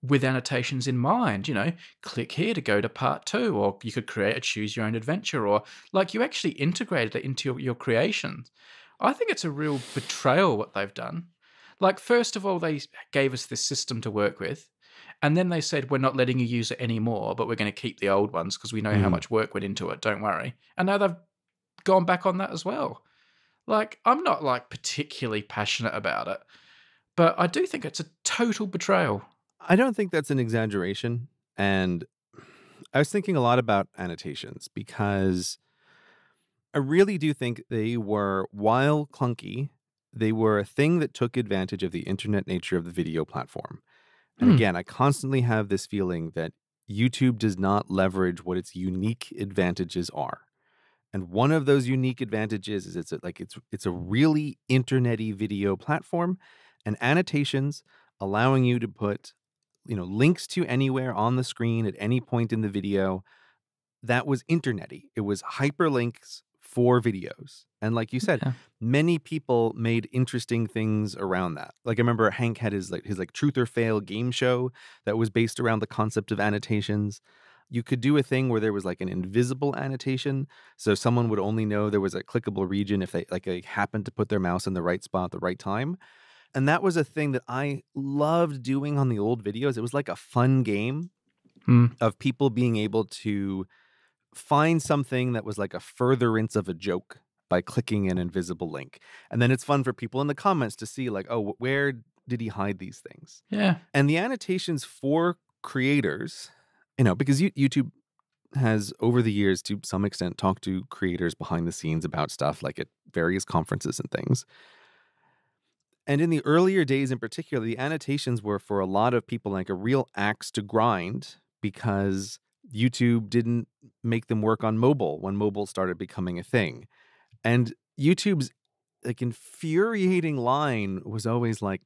with annotations in mind, you know, click here to go to part two, or you could create a choose your own adventure, or like you actually integrated it into your, your creations. I think it's a real betrayal what they've done. Like, first of all, they gave us this system to work with, and then they said, we're not letting you use it anymore, but we're going to keep the old ones because we know mm. how much work went into it, don't worry. And now they've gone back on that as well. Like, I'm not like particularly passionate about it, but I do think it's a total betrayal. I don't think that's an exaggeration, and I was thinking a lot about annotations because I really do think they were, while clunky, they were a thing that took advantage of the internet nature of the video platform. And mm. again, I constantly have this feeling that YouTube does not leverage what its unique advantages are. And one of those unique advantages is it's a, like it's it's a really internet-y video platform, and annotations allowing you to put, you know, links to anywhere on the screen at any point in the video. That was internet-y. It was hyperlinks for videos. And like you said, yeah. many people made interesting things around that. Like I remember Hank had his like his like Truth or Fail game show that was based around the concept of annotations. You could do a thing where there was like an invisible annotation. So someone would only know there was a clickable region if they like they happened to put their mouse in the right spot at the right time. And that was a thing that I loved doing on the old videos. It was like a fun game mm. of people being able to find something that was like a furtherance of a joke by clicking an invisible link. And then it's fun for people in the comments to see like, oh, where did he hide these things? Yeah. And the annotations for creators... You know, because YouTube has, over the years, to some extent, talked to creators behind the scenes about stuff, like at various conferences and things. And in the earlier days in particular, the annotations were, for a lot of people, like a real axe to grind, because YouTube didn't make them work on mobile when mobile started becoming a thing. And YouTube's, like, infuriating line was always like,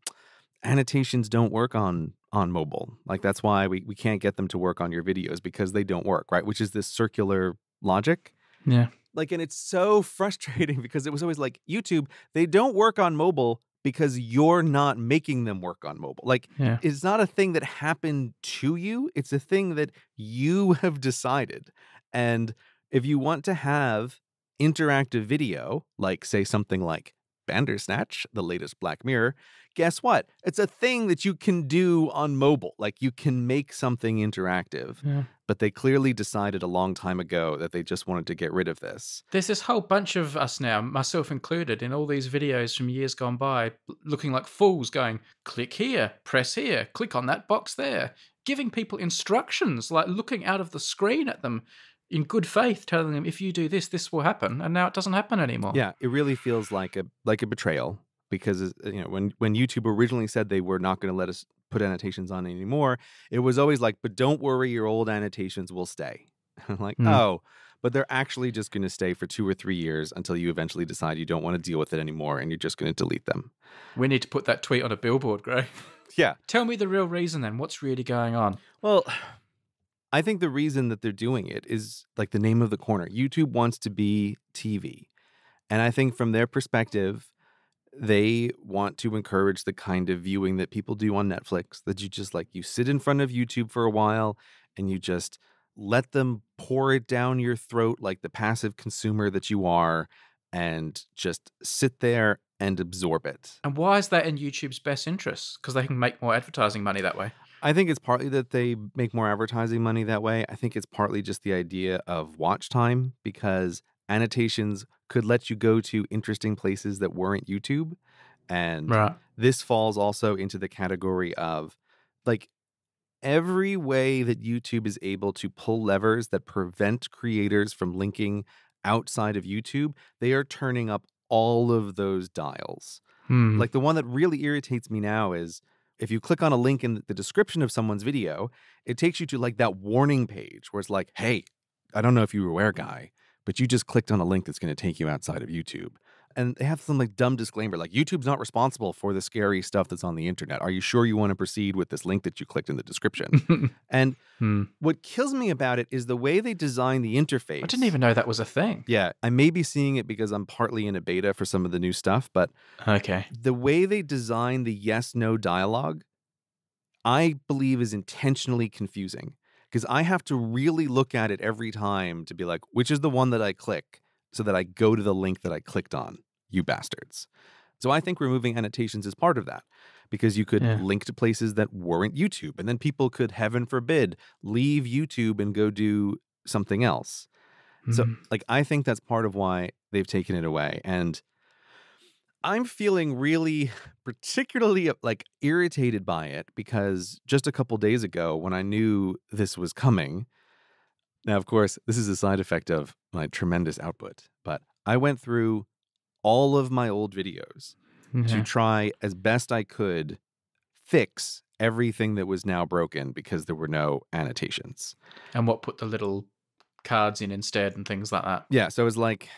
annotations don't work on on mobile. Like, that's why we, we can't get them to work on your videos, because they don't work, right? Which is this circular logic. Yeah. Like, and it's so frustrating because it was always like, YouTube, they don't work on mobile because you're not making them work on mobile. Like, yeah. it's not a thing that happened to you. It's a thing that you have decided. And if you want to have interactive video, like, say, something like Bandersnatch, the latest Black Mirror, guess what? It's a thing that you can do on mobile. Like, you can make something interactive. Yeah. But they clearly decided a long time ago that they just wanted to get rid of this. There's this whole bunch of us now, myself included, in all these videos from years gone by, looking like fools going, click here, press here, click on that box there. Giving people instructions, like looking out of the screen at them in good faith, telling them, if you do this, this will happen. And now it doesn't happen anymore. Yeah, it really feels like a like a betrayal, because, you know, when, when YouTube originally said they were not going to let us put annotations on anymore, it was always like, but don't worry, your old annotations will stay. I'm like, mm. oh, but they're actually just going to stay for two or three years until you eventually decide you don't want to deal with it anymore and you're just going to delete them. We need to put that tweet on a billboard, Gray. Yeah. Tell me the real reason then. What's really going on? Well, I think the reason that they're doing it is like the name of the corner. YouTube wants to be T V. And I think from their perspective, they want to encourage the kind of viewing that people do on Netflix, that you just like, you sit in front of YouTube for a while and you just let them pour it down your throat like the passive consumer that you are, and just sit there and absorb it. And why is that in YouTube's best interest? Because they can make more advertising money that way. I think it's partly that they make more advertising money that way. I think it's partly just the idea of watch time, because annotations could let you go to interesting places that weren't YouTube. And right. this falls also into the category of, like, every way that YouTube is able to pull levers that prevent creators from linking outside of YouTube, they are turning up all of those dials. Hmm. Like, the one that really irritates me now is, if you click on a link in the description of someone's video, it takes you to like that warning page where it's like, hey, I don't know if you were aware, guy, but you just clicked on a link that's going to take you outside of YouTube. And they have some like dumb disclaimer, like, YouTube's not responsible for the scary stuff that's on the internet. Are you sure you want to proceed with this link that you clicked in the description? And hmm. what kills me about it is the way they design the interface. I didn't even know that was a thing. Yeah. I may be seeing it because I'm partly in a beta for some of the new stuff, but okay. the way they design the yes-no dialogue, I believe, is intentionally confusing, because I have to really look at it every time to be like, which is the one that I click, so that I go to the link that I clicked on, you bastards. So I think removing annotations is part of that, because you could yeah. link to places that weren't YouTube, and then people could, heaven forbid, leave YouTube and go do something else. Mm-hmm. So, like, I think that's part of why they've taken it away. And I'm feeling really particularly, like, irritated by it, because just a couple days ago, when I knew this was coming... Now, of course, this is a side effect of my tremendous output, but I went through all of my old videos yeah. to try as best I could fix everything that was now broken because there were no annotations. And what put the little cards in instead and things like that. Yeah, so it was like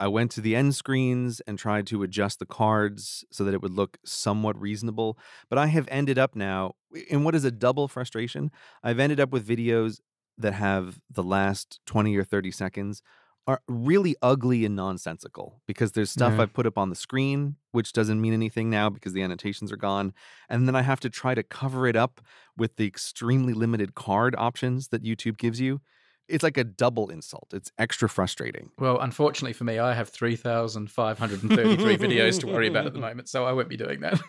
I went to the end screens and tried to adjust the cards so that it would look somewhat reasonable. But I have ended up now, in what is a double frustration, I've ended up with videos that have the last twenty or thirty seconds are really ugly and nonsensical because there's stuff mm. I put up on the screen, which doesn't mean anything now because the annotations are gone. And then I have to try to cover it up with the extremely limited card options that YouTube gives you. It's like a double insult. It's extra frustrating. Well, unfortunately for me, I have three thousand five hundred thirty-three videos to worry about at the moment, so I won't be doing that.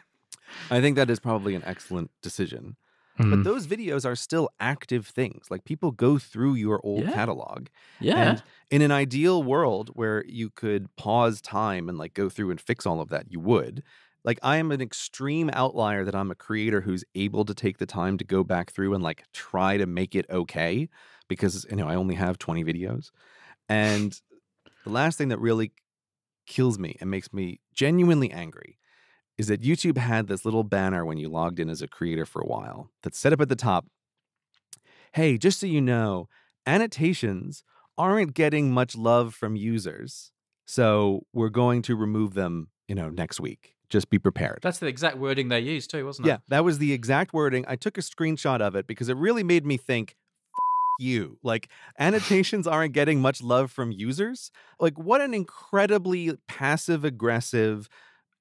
I think that is probably an excellent decision. Mm. But those videos are still active things. Like, people go through your old yeah. catalog. Yeah. And in an ideal world where you could pause time and, like, go through and fix all of that, you would. Like, I am an extreme outlier that I'm a creator who's able to take the time to go back through and, like, try to make it okay. Because, you know, I only have twenty videos. And the last thing that really kills me and makes me genuinely angry is that YouTube had this little banner when you logged in as a creator for a while that's set up at the top. Hey, just so you know, annotations aren't getting much love from users. So we're going to remove them, you know, next week. Just be prepared. That's the exact wording they used too, wasn't it? Yeah, that was the exact wording. I took a screenshot of it because it really made me think, F you. Like, annotations aren't getting much love from users. Like, what an incredibly passive-aggressive,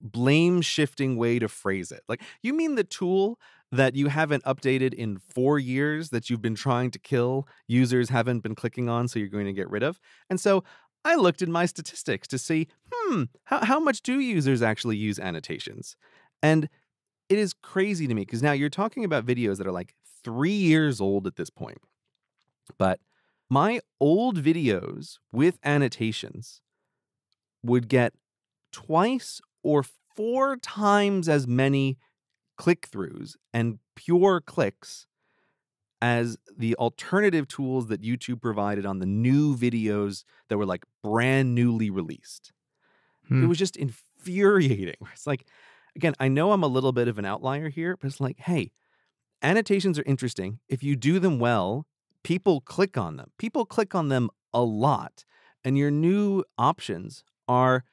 blame-shifting way to phrase it. Like, you mean the tool that you haven't updated in four years that you've been trying to kill, users haven't been clicking on, so you're going to get rid of? And so I looked at my statistics to see, hmm, how, how much do users actually use annotations? And it is crazy to me because now you're talking about videos that are like three years old at this point. But my old videos with annotations would get twice or four times as many click-throughs and pure clicks as the alternative tools that YouTube provided on the new videos that were like brand newly released. Hmm. It was just infuriating. It's like, again, I know I'm a little bit of an outlier here, but it's like, hey, annotations are interesting. If you do them well, people click on them. People click on them a lot. And your new options are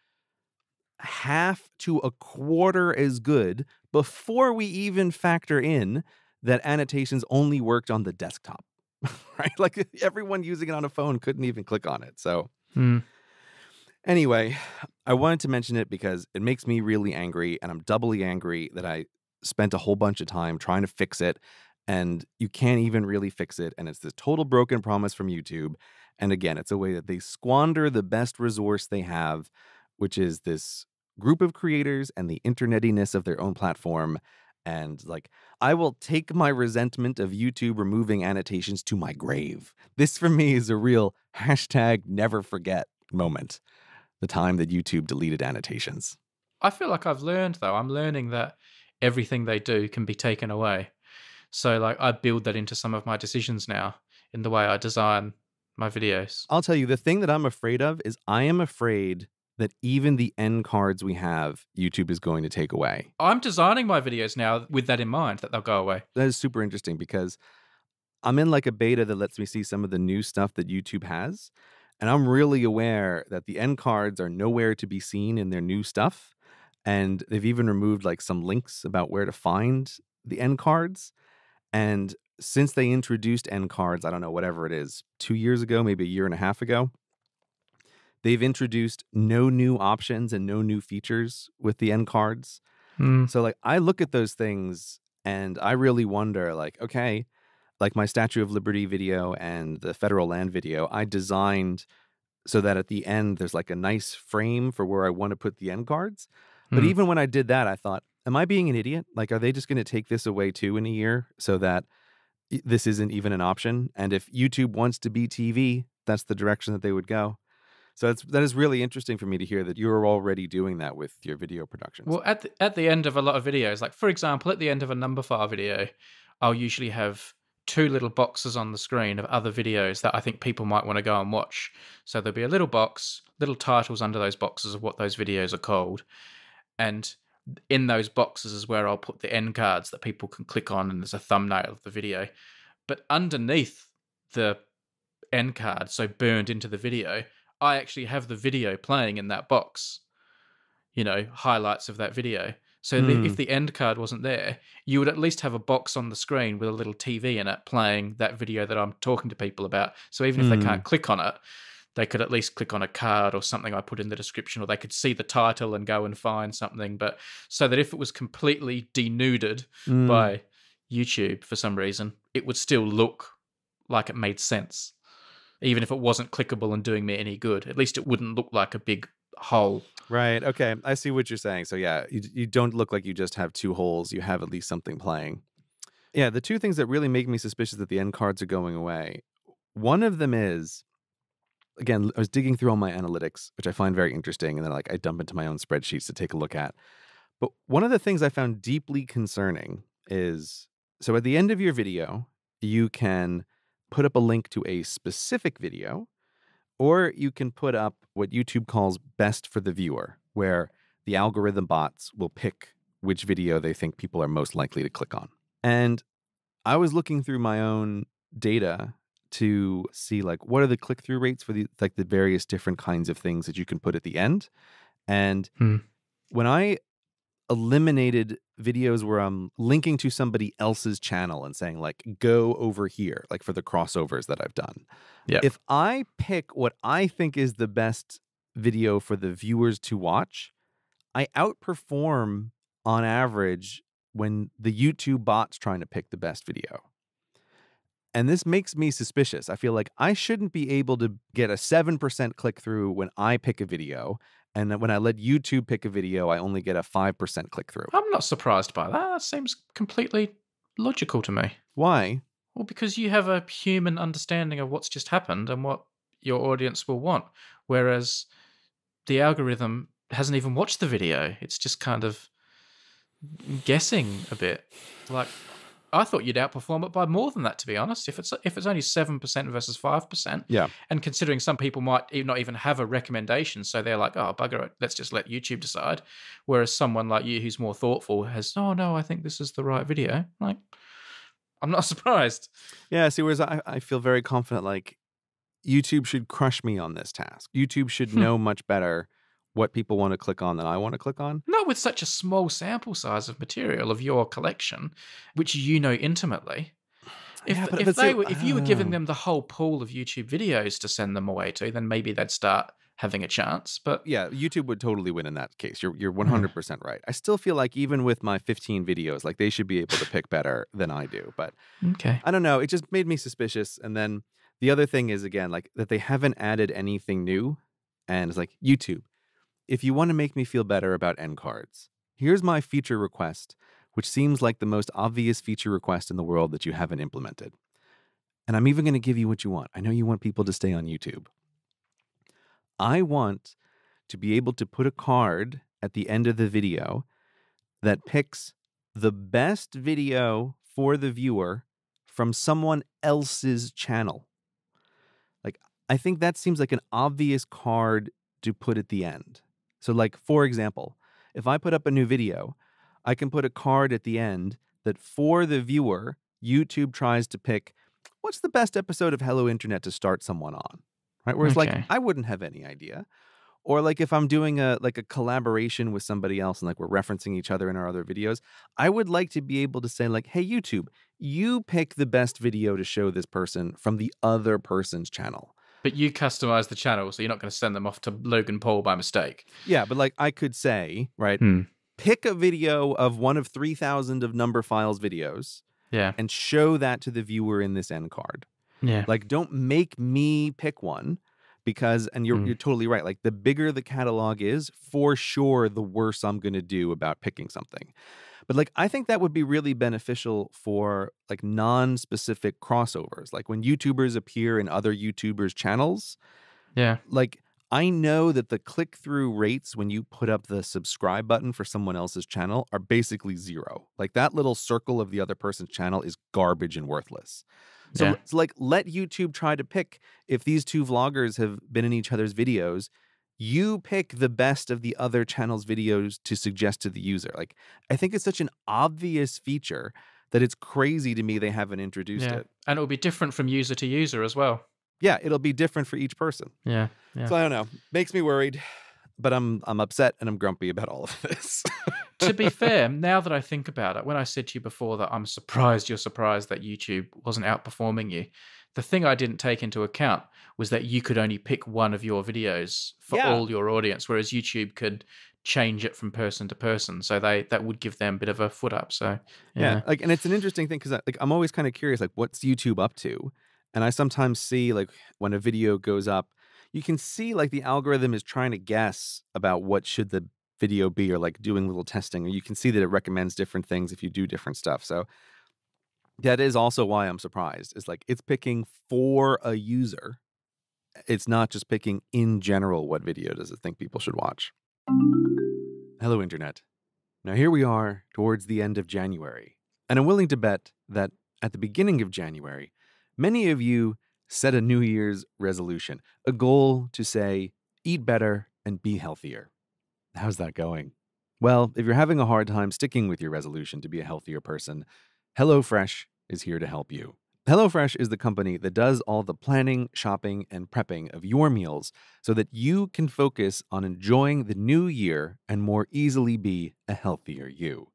half to a quarter as good before we even factor in that annotations only worked on the desktop, right? Like, everyone using it on a phone couldn't even click on it. So mm. anyway, I wanted to mention it because it makes me really angry, and I'm doubly angry that I spent a whole bunch of time trying to fix it, and you can't even really fix it, and it's this total broken promise from YouTube. And again, it's a way that they squander the best resource they have, which is this group of creators and the internetiness of their own platform. And, like, I will take my resentment of YouTube removing annotations to my grave. This, for me, is a real hashtag never forget moment, the time that YouTube deleted annotations. I feel like I've learned, though. I'm learning that everything they do can be taken away. So, like, I build that into some of my decisions now in the way I design my videos. I'll tell you, the thing that I'm afraid of is I am afraid that even the end cards we have, YouTube is going to take away. I'm designing my videos now with that in mind, that they'll go away. That is super interesting because I'm in like a beta that lets me see some of the new stuff that YouTube has. And I'm really aware that the end cards are nowhere to be seen in their new stuff. And they've even removed like some links about where to find the end cards. And since they introduced end cards, I don't know, whatever it is, two years ago, maybe a year and a half ago, they've introduced no new options and no new features with the end cards. Mm. So, like, I look at those things and I really wonder, like, okay, like my Statue of Liberty video and the Federal Land video, I designed so that at the end there's like a nice frame for where I want to put the end cards. But mm. even when I did that, I thought, am I being an idiot? Like, are they just going to take this away too in a year so that this isn't even an option? And if YouTube wants to be T V, that's the direction that they would go. So that's, that is really interesting for me to hear that you're already doing that with your video productions. Well, at the, at the end of a lot of videos, like, for example, at the end of a number file video, I'll usually have two little boxes on the screen of other videos that I think people might want to go and watch. So there'll be a little box, little titles under those boxes of what those videos are called. And in those boxes is where I'll put the end cards that people can click on, and there's a thumbnail of the video. But underneath the end card, so burned into the video, I actually have the video playing in that box, you know, highlights of that video. So mm. the, if the end card wasn't there, you would at least have a box on the screen with a little T V in it playing that video that I'm talking to people about. So even mm. if they can't click on it, they could at least click on a card or something I put in the description, or they could see the title and go and find something. But so that if it was completely denuded mm. by YouTube for some reason, it would still look like it made sense. Even if it wasn't clickable and doing me any good, at least it wouldn't look like a big hole. Right. Okay. I see what you're saying. So yeah, you, you don't look like you just have two holes. You have at least something playing. Yeah. The two things that really make me suspicious that the end cards are going away. One of them is, again, I was digging through all my analytics, which I find very interesting. And then like I dump into my own spreadsheets to take a look at. But one of the things I found deeply concerning is, so at the end of your video, you can put up a link to a specific video, or you can put up what YouTube calls best for the viewer, where the algorithm bots will pick which video they think people are most likely to click on. And I was looking through my own data to see like, what are the click-through rates for the, like the various different kinds of things that you can put at the end. And hmm. when I eliminated videos where I'm linking to somebody else's channel and saying like, go over here, like for the crossovers that I've done. Yep. If I pick what I think is the best video for the viewers to watch, I outperform on average when the YouTube bot's trying to pick the best video. And this makes me suspicious. I feel like I shouldn't be able to get a seven percent click through when I pick a video. And when I let YouTube pick a video, I only get a five percent click through. I'm not surprised by that. That seems completely logical to me. Why? Well, because you have a human understanding of what's just happened and what your audience will want. Whereas the algorithm hasn't even watched the video. It's just kind of guessing a bit. Like, I thought you'd outperform it by more than that, to be honest. If it's if it's only seven percent versus five percent, yeah. And considering some people might not even have a recommendation, so they're like, oh, bugger it, let's just let YouTube decide. Whereas someone like you who's more thoughtful has, oh, no, I think this is the right video. Like, I'm not surprised. Yeah, see, whereas I, I feel very confident, like, YouTube should crush me on this task. YouTube should hmm. know much better what people want to click on than I want to click on? Not with such a small sample size of material of your collection, which you know intimately. If, yeah, but, if, but they so, were, if you were giving them the whole pool of YouTube videos to send them away to, then maybe they'd start having a chance. But yeah, YouTube would totally win in that case. You're, you're one hundred percent right. I still feel like even with my fifteen videos, like they should be able to pick better than I do. But okay. I don't know. It just made me suspicious. And then the other thing is, again, like that they haven't added anything new. And it's like, YouTube, if you want to make me feel better about end cards, here's my feature request, which seems like the most obvious feature request in the world that you haven't implemented. And I'm even going to give you what you want. I know you want people to stay on YouTube. I want to be able to put a card at the end of the video that picks the best video for the viewer from someone else's channel. Like, I think that seems like an obvious card to put at the end. So like, for example, if I put up a new video, I can put a card at the end that for the viewer, YouTube tries to pick what's the best episode of Hello Internet to start someone on, right? Whereas okay. like, I wouldn't have any idea. Or like if I'm doing a like a collaboration with somebody else and like we're referencing each other in our other videos, I would like to be able to say like, hey, YouTube, you pick the best video to show this person from the other person's channel. But you customize the channel, so you're not going to send them off to Logan Paul by mistake. Yeah, but like I could say, right, hmm. pick a video of one of three thousand of number files videos yeah. and show that to the viewer in this end card. Yeah. Like, don't make me pick one because, and you're, hmm. you're totally right, like the bigger the catalog is, for sure, the worse I'm going to do about picking something. But like, I think that would be really beneficial for like non-specific crossovers. Like when YouTubers appear in other YouTubers' channels, yeah. like I know that the click-through rates when you put up the subscribe button for someone else's channel are basically zero. Like that little circle of the other person's channel is garbage and worthless. So, yeah. so like, let YouTube try to pick if these two vloggers have been in each other's videos, you pick the best of the other channel's videos to suggest to the user. Like, I think it's such an obvious feature that it's crazy to me they haven't introduced yeah. it. And it'll be different from user to user as well. Yeah, it'll be different for each person. Yeah, yeah. So I don't know. Makes me worried, but I'm I'm upset and I'm grumpy about all of this. To be fair, now that I think about it, when I said to you before that I'm surprised you're surprised that YouTube wasn't outperforming you, the thing I didn't take into account was that you could only pick one of your videos for yeah. all your audience, whereas YouTube could change it from person to person. So they that would give them a bit of a foot up. So yeah, yeah. like, and it's an interesting thing because like I'm always kind of curious, like what's YouTube up to? And I sometimes see like when a video goes up, you can see like the algorithm is trying to guess about what should the video be, or like doing little testing, or you can see that it recommends different things if you do different stuff. So that is also why I'm surprised. It's like it's picking for a user. It's not just picking in general what video does it think people should watch. Hello, Internet. Now here we are towards the end of January, and I'm willing to bet that at the beginning of January, many of you set a New Year's resolution, a goal to say, eat better and be healthier. How's that going? Well, if you're having a hard time sticking with your resolution to be a healthier person, HelloFresh is here to help you. HelloFresh is the company that does all the planning, shopping, and prepping of your meals so that you can focus on enjoying the new year and more easily be a healthier you.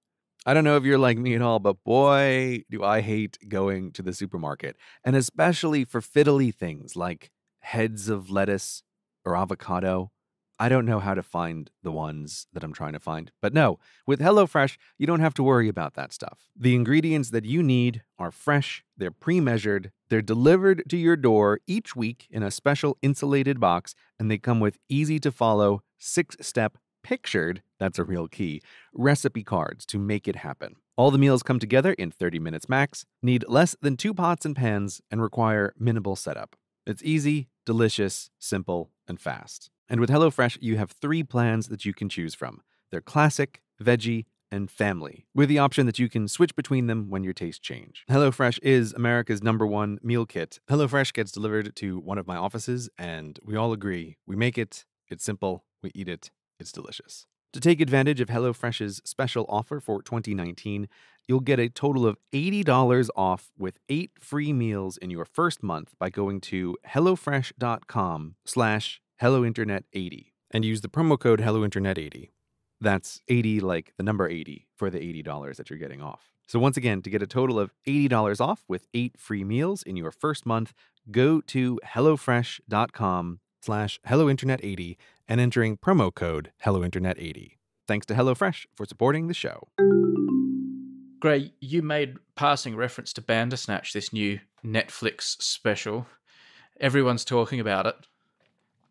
I don't know if you're like me at all, but boy, do I hate going to the supermarket, and especially for fiddly things like heads of lettuce or avocado. I don't know how to find the ones that I'm trying to find. But no, with HelloFresh, you don't have to worry about that stuff. The ingredients that you need are fresh, they're pre-measured, they're delivered to your door each week in a special insulated box, and they come with easy-to-follow, six-step, pictured, that's a real key, recipe cards to make it happen. All the meals come together in thirty minutes max, need less than two pots and pans, and require minimal setup. It's easy, delicious, simple, and fast. And with HelloFresh, you have three plans that you can choose from. They're classic, veggie, and family, with the option that you can switch between them when your tastes change. HelloFresh is America's number one meal kit. HelloFresh gets delivered to one of my offices, and we all agree, we make it, it's simple, we eat it, it's delicious. To take advantage of HelloFresh's special offer for twenty nineteen, you'll get a total of eighty dollars off with eight free meals in your first month by going to HelloFresh.com slash Hello Internet eighty and use the promo code Hello Internet eighty. That's eighty like the number eighty for the eighty dollars that you're getting off. So once again, to get a total of eighty dollars off with eight free meals in your first month, go to HelloFresh.com slash Hello Internet eighty and entering promo code Hello Internet eighty. Thanks to HelloFresh for supporting the show. Grey, you made passing reference to Bandersnatch, this new Netflix special. Everyone's talking about it.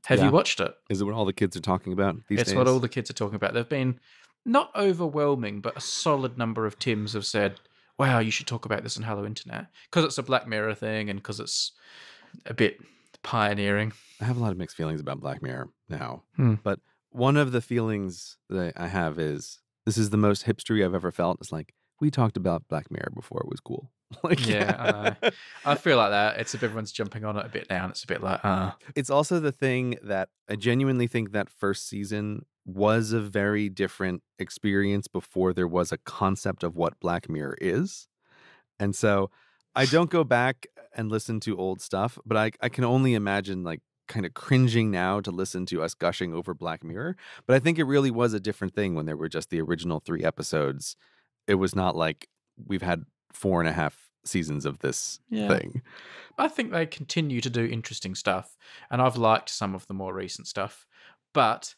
Have yeah. you watched it? Is it what all the kids are talking about these it's days? It's what all the kids are talking about. There have been, not overwhelming, but a solid number of Tims have said, wow, you should talk about this on Hello Internet. Because it's a Black Mirror thing and because it's a bit pioneering. I have a lot of mixed feelings about Black Mirror now. Hmm. But one of the feelings that I have is, this is the most hipstery I've ever felt. It's like, we talked about Black Mirror before it was cool. Like, yeah, yeah. I, I feel like that. It's if everyone's jumping on it a bit now, and it's a bit like, uh. It's also the thing that I genuinely think that first season was a very different experience before there was a concept of what Black Mirror is. And so I don't go back and listen to old stuff, but I, I can only imagine like kind of cringing now to listen to us gushing over Black Mirror. But I think it really was a different thing when there were just the original three episodes. It was not like we've had four and a half seasons of this yeah. thing. I think they continue to do interesting stuff, and I've liked some of the more recent stuff, but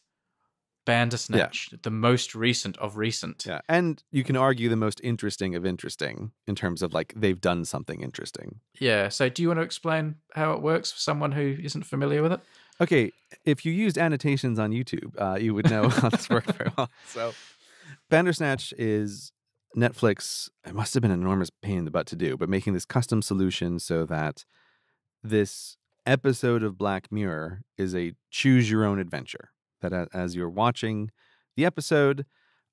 Bandersnatch, yeah. the most recent of recent. Yeah. And you can argue the most interesting of interesting in terms of like they've done something interesting. Yeah. So do you want to explain how it works for someone who isn't familiar with it? Okay. If you used annotations on YouTube, uh, you would know how this worked very well. So Bandersnatch is Netflix, it must have been an enormous pain in the butt to do, but making this custom solution so that this episode of Black Mirror is a choose-your-own-adventure. That as you're watching the episode,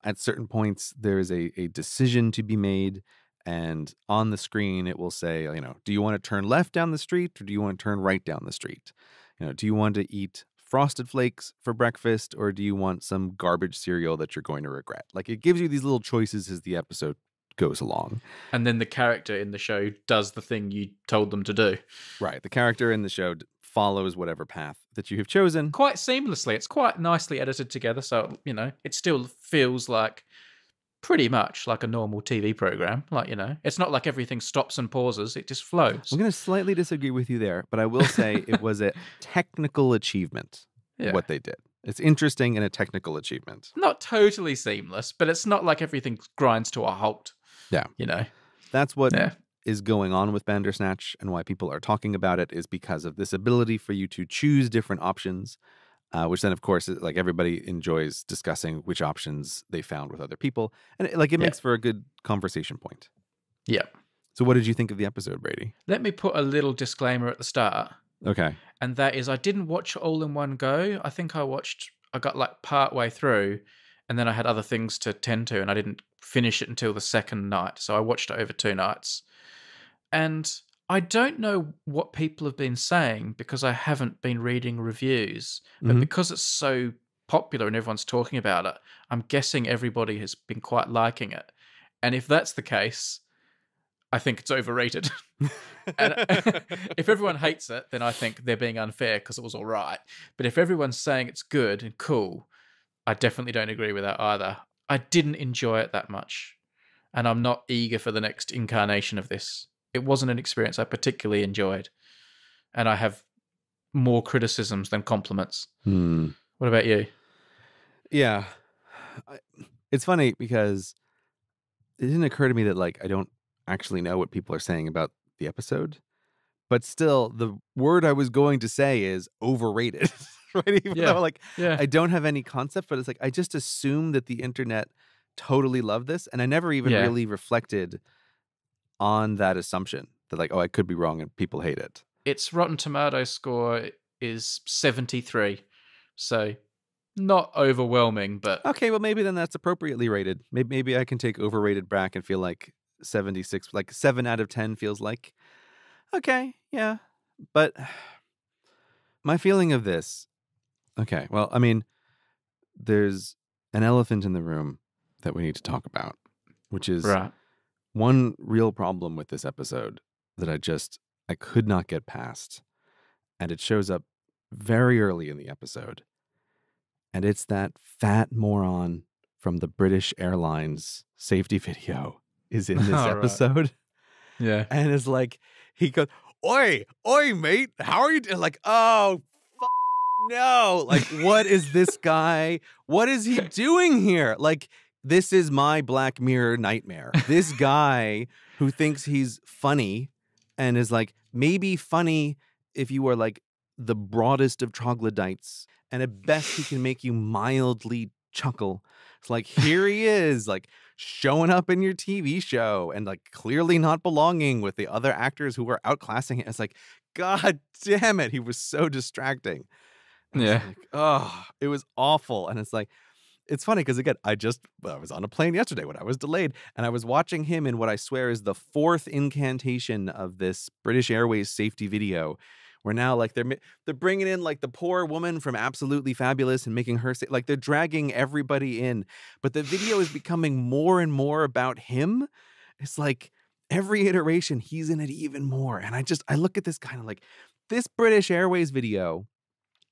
at certain points, there is a, a decision to be made, and on the screen, it will say, you know, do you want to turn left down the street, or do you want to turn right down the street? You know, do you want to eat Frosted Flakes for breakfast, or do you want some garbage cereal that you're going to regret? Like, it gives you these little choices as the episode goes along. And then the character in the show does the thing you told them to do. Right. The character in the show follows whatever path that you have chosen. Quite seamlessly. It's quite nicely edited together. So, you know, it still feels like pretty much like a normal T V program. Like, you know, it's not like everything stops and pauses. It just flows. I'm going to slightly disagree with you there, but I will say it was a technical achievement, yeah. what they did. It's interesting and a technical achievement. Not totally seamless, but it's not like everything grinds to a halt. Yeah. You know, that's what yeah. is going on with Bandersnatch, and why people are talking about it is because of this ability for you to choose different options. Uh, which then, of course, like everybody enjoys discussing which options they found with other people. And it, like it makes yeah. for a good conversation point. Yeah. So what did you think of the episode, Brady? Let me put a little disclaimer at the start. Okay. And that is, I didn't watch all in one go. I think I watched, I got like part way through, and then I had other things to tend to, and I didn't finish it until the second night. So I watched it over two nights. And I don't know what people have been saying because I haven't been reading reviews, but mm-hmm. because it's so popular and everyone's talking about it, I'm guessing everybody has been quite liking it. And if that's the case, I think it's overrated. And if everyone hates it, then I think they're being unfair because it was all right. But if everyone's saying it's good and cool, I definitely don't agree with that either. I didn't enjoy it that much, and I'm not eager for the next incarnation of this. It wasn't an experience I particularly enjoyed, and I have more criticisms than compliments. Hmm. What about you? Yeah. I, it's funny because it didn't occur to me that, like, I don't actually know what people are saying about the episode, but still the word I was going to say is overrated, right? Even yeah. though, like, yeah. I don't have any concept, but it's like, I just assumed that the internet totally loved this, and I never even yeah. really reflected on that assumption that, like, oh, I could be wrong and people hate it. Its Rotten Tomatoes score is seventy-three, so not overwhelming, but okay, well, maybe then that's appropriately rated. Maybe, maybe I can take overrated back and feel like seventy-six, like seven out of ten feels like, okay, yeah. But my feeling of this, okay, well, I mean, there's an elephant in the room that we need to talk about, which is... Right. One real problem with this episode that I just, I could not get past, and it shows up very early in the episode, and it's that fat moron from the British Airlines safety video is in this oh, episode. Right. Yeah. And it's like, he goes, oi, oi, mate, how are you doing? Like, oh, f no. Like, what is this guy? What is he doing here? Like, this is my Black Mirror nightmare. This guy who thinks he's funny and is like, maybe funny if you are like the broadest of troglodytes, and at best he can make you mildly chuckle. It's like, here he is, like showing up in your T V show and like clearly not belonging with the other actors who were outclassing him. It's like, God damn it. He was so distracting. Yeah. Like, oh, it was awful. And it's like, it's funny because, again, I just I was on a plane yesterday when I was delayed, and I was watching him in what I swear is the fourth incantation of this British Airways safety video. Where now, like, they're they're bringing in like the poor woman from Absolutely Fabulous and making her say, like, they're dragging everybody in, but the video is becoming more and more about him. It's like every iteration he's in it even more, and I just I look at this kind of like, this British Airways video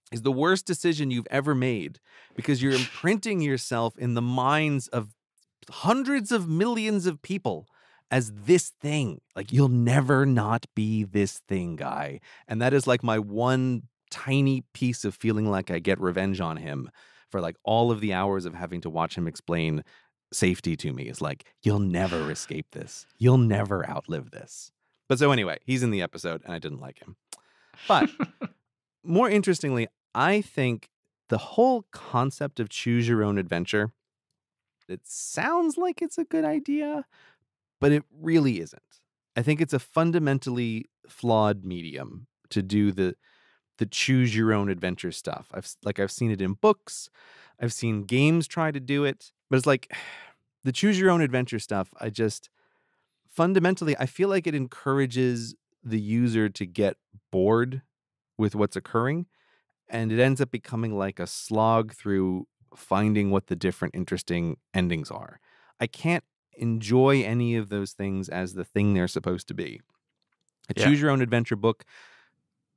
is the worst decision you've ever made, because you're imprinting yourself in the minds of hundreds of millions of people as this thing. Like, you'll never not be this thing, guy. And that is like my one tiny piece of feeling like I get revenge on him for like all of the hours of having to watch him explain safety to me. It's like, you'll never escape this. You'll never outlive this. But so anyway, he's in the episode and I didn't like him. But more interestingly, I think the whole concept of choose your own adventure, it sounds like it's a good idea, but it really isn't. I think it's a fundamentally flawed medium to do the the choose your own adventure stuff. I've like I've seen it in books, I've seen games try to do it, but it's like the choose your own adventure stuff, I just fundamentally I feel like it encourages the user to get bored with what's occurring And it ends up becoming like a slog through finding what the different interesting endings are. I can't enjoy any of those things as the thing they're supposed to be. A yeah. choose your own adventure book